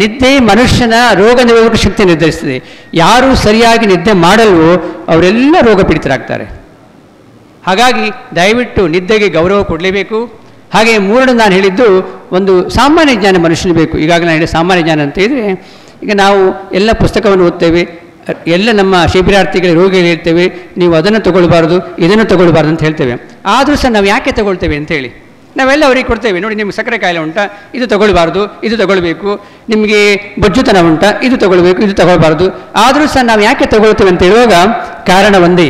ನಿದ್ದೆ ಮನುಷ್ಯನ ರೋಗ ನಿರೋಧಕ ಶಕ್ತಿ ನಿರ್ಧರಿಸುತ್ತದೆ. ಯಾರು ಸರಿಯಾಗಿ ನಿದ್ದೆ ಮಾಡಲ್ವೋ ಅವರೆಲ್ಲ ರೋಗ ಪೀಡಿತರಾಗ್ತಾರೆ. ಹಾಗಾಗಿ ದಯವಿಟ್ಟು ನಿದ್ದೆಗೆ ಗೌರವ ಕೊಡಲೇಬೇಕು. ಹಾಗೆ ಮೂರನೇದು ನಾನು ಹೇಳಿದ್ದು ಒಂದು ಸಾಮಾನ್ಯ ಜ್ಞಾನ ಮನುಷ್ಯನಿಗೆ ಬೇಕು. ಈಗಾಗಲೇ ನಾನು ಹೇಳಿದ ಸಾಮಾನ್ಯ ಜ್ಞಾನ ಅಂತ ಹೇಳಿದರೆ, ಈಗ ನಾವು ಎಲ್ಲ ಪುಸ್ತಕವನ್ನು ಓದ್ತೇವೆ, ಎಲ್ಲ ನಮ್ಮ ಶಿಬಿರಾರ್ಥಿಗಳ ರೋಗಿಗಳು ಹೇಳ್ತೇವೆ ನೀವು ಅದನ್ನು ತಗೊಳ್ಬಾರ್ದು ಇದನ್ನು ತಗೊಳ್ಬಾರ್ದು ಅಂತ ಹೇಳ್ತೇವೆ. ಆದರೂ ಸಹ ನಾವು ಯಾಕೆ ತಗೊಳ್ತೇವೆ ಅಂತೇಳಿ ನಾವೆಲ್ಲ ಅವರಿಗೆ ಕೊಡ್ತೇವೆ. ನೋಡಿ, ನಿಮ್ಗೆ ಸಕ್ಕರೆ ಕಾಯಿಲೆ ಉಂಟಾ, ಇದು ತಗೊಳ್ಬಾರ್ದು ಇದು ತಗೊಳ್ಬೇಕು. ನಿಮಗೆ ಬೊಜ್ಜುತನ ಉಂಟಾ, ಇದು ತಗೊಳ್ಬೇಕು ಇದು ತಗೊಳ್ಬಾರ್ದು. ಆದರೂ ಸಹ ನಾವು ಯಾಕೆ ತಗೊಳ್ತೇವೆ ಅಂತ ಹೇಳುವಾಗ ಕಾರಣ ಒಂದೇ,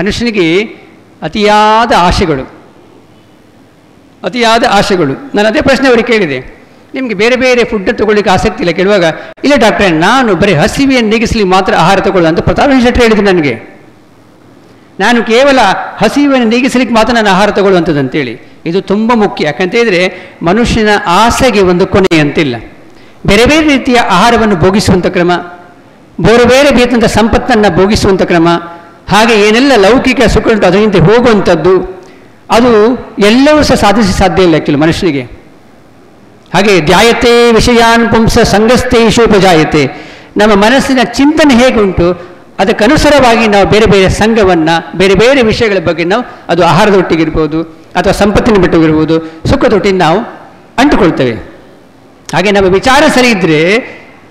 ಮನುಷ್ಯನಿಗೆ ಅತಿಯಾದ ಆಶೆಗಳು, ಅತಿಯಾದ ಆಶೆಗಳು. ನಾನು ಅದೇ ಪ್ರಶ್ನೆ ಅವರಿಗೆ ಕೇಳಿದೆ, ನಿಮಗೆ ಬೇರೆ ಬೇರೆ ಫುಡ್ ತೊಗೊಳ್ಳಿಕ್ಕೆ ಆಸಕ್ತಿ ಇಲ್ಲ ಕೇಳುವಾಗ, ಇಲ್ಲ ಡಾಕ್ಟ್ರೇ ನಾನು ಬರೀ ಹಸಿವೆಯನ್ನು ನೀಗಿಸಲಿಕ್ಕೆ ಮಾತ್ರ ಆಹಾರ ತಗೊಳ್ಳೋದು ಅಂತ ಪ್ರತಾಪೇಶ್ ಶೆಟ್ಟಿ ಹೇಳಿದ್ರು ನನಗೆ. ನಾನು ಕೇವಲ ಹಸಿವೆಯನ್ನು ನೀಗಿಸಲಿಕ್ಕೆ ಮಾತ್ರ ನಾನು ಆಹಾರ ತಗೊಳ್ಳುವಂಥದ್ದು ಅಂತೇಳಿ. ಇದು ತುಂಬ ಮುಖ್ಯ. ಯಾಕಂತೇಳಿದರೆ ಮನುಷ್ಯನ ಆಸೆಗೆ ಒಂದು ಕೊನೆಯಂತಿಲ್ಲ. ಬೇರೆ ಬೇರೆ ರೀತಿಯ ಆಹಾರವನ್ನು ಭೋಗಿಸುವಂಥ ಕ್ರಮ, ಬೇರೆ ಬೇರೆ ರೀತಿಯಂಥ ಸಂಪತ್ತನ್ನು ಭೋಗಿಸುವಂಥ ಕ್ರಮ, ಹಾಗೆ ಏನೆಲ್ಲ ಲೌಕಿಕ ಸುಖ ಉಂಟು ಅದರಿಂದ ಹೋಗುವಂಥದ್ದು, ಅದು ಎಲ್ಲವೂ ಸಹ ಸಾಧಿಸಿ ಸಾಧ್ಯ ಇಲ್ಲ ಆ್ಯಕ್ಚುಲಿ ಮನುಷ್ಯನಿಗೆ. ಹಾಗೆ ಧ್ಯಾಯತೆ ವಿಷಯಾನ್ ಪುಂಸ ಸಂಗಸ್ಥೆ ಶೋಪಜಾಯತೆ, ನಮ್ಮ ಮನಸ್ಸಿನ ಚಿಂತನೆ ಹೇಗುಂಟು ಅದಕ್ಕನುಸಾರವಾಗಿ ನಾವು ಬೇರೆ ಬೇರೆ ಸಂಘವನ್ನು ಬೇರೆ ಬೇರೆ ವಿಷಯಗಳ ಬಗ್ಗೆ ನಾವು, ಅದು ಆಹಾರದ ಒಟ್ಟಿಗಿರ್ಬೋದು ಅಥವಾ ಸಂಪತ್ತಿನ ಬಿಟ್ಟಿಗಿರ್ಬೋದು, ಸುಖದೊಟ್ಟಿಗೆ ನಾವು ಅಂಟುಕೊಳ್ತೇವೆ. ಹಾಗೆ ನಮ್ಮ ವಿಚಾರ ಸರಿ ಇದ್ದರೆ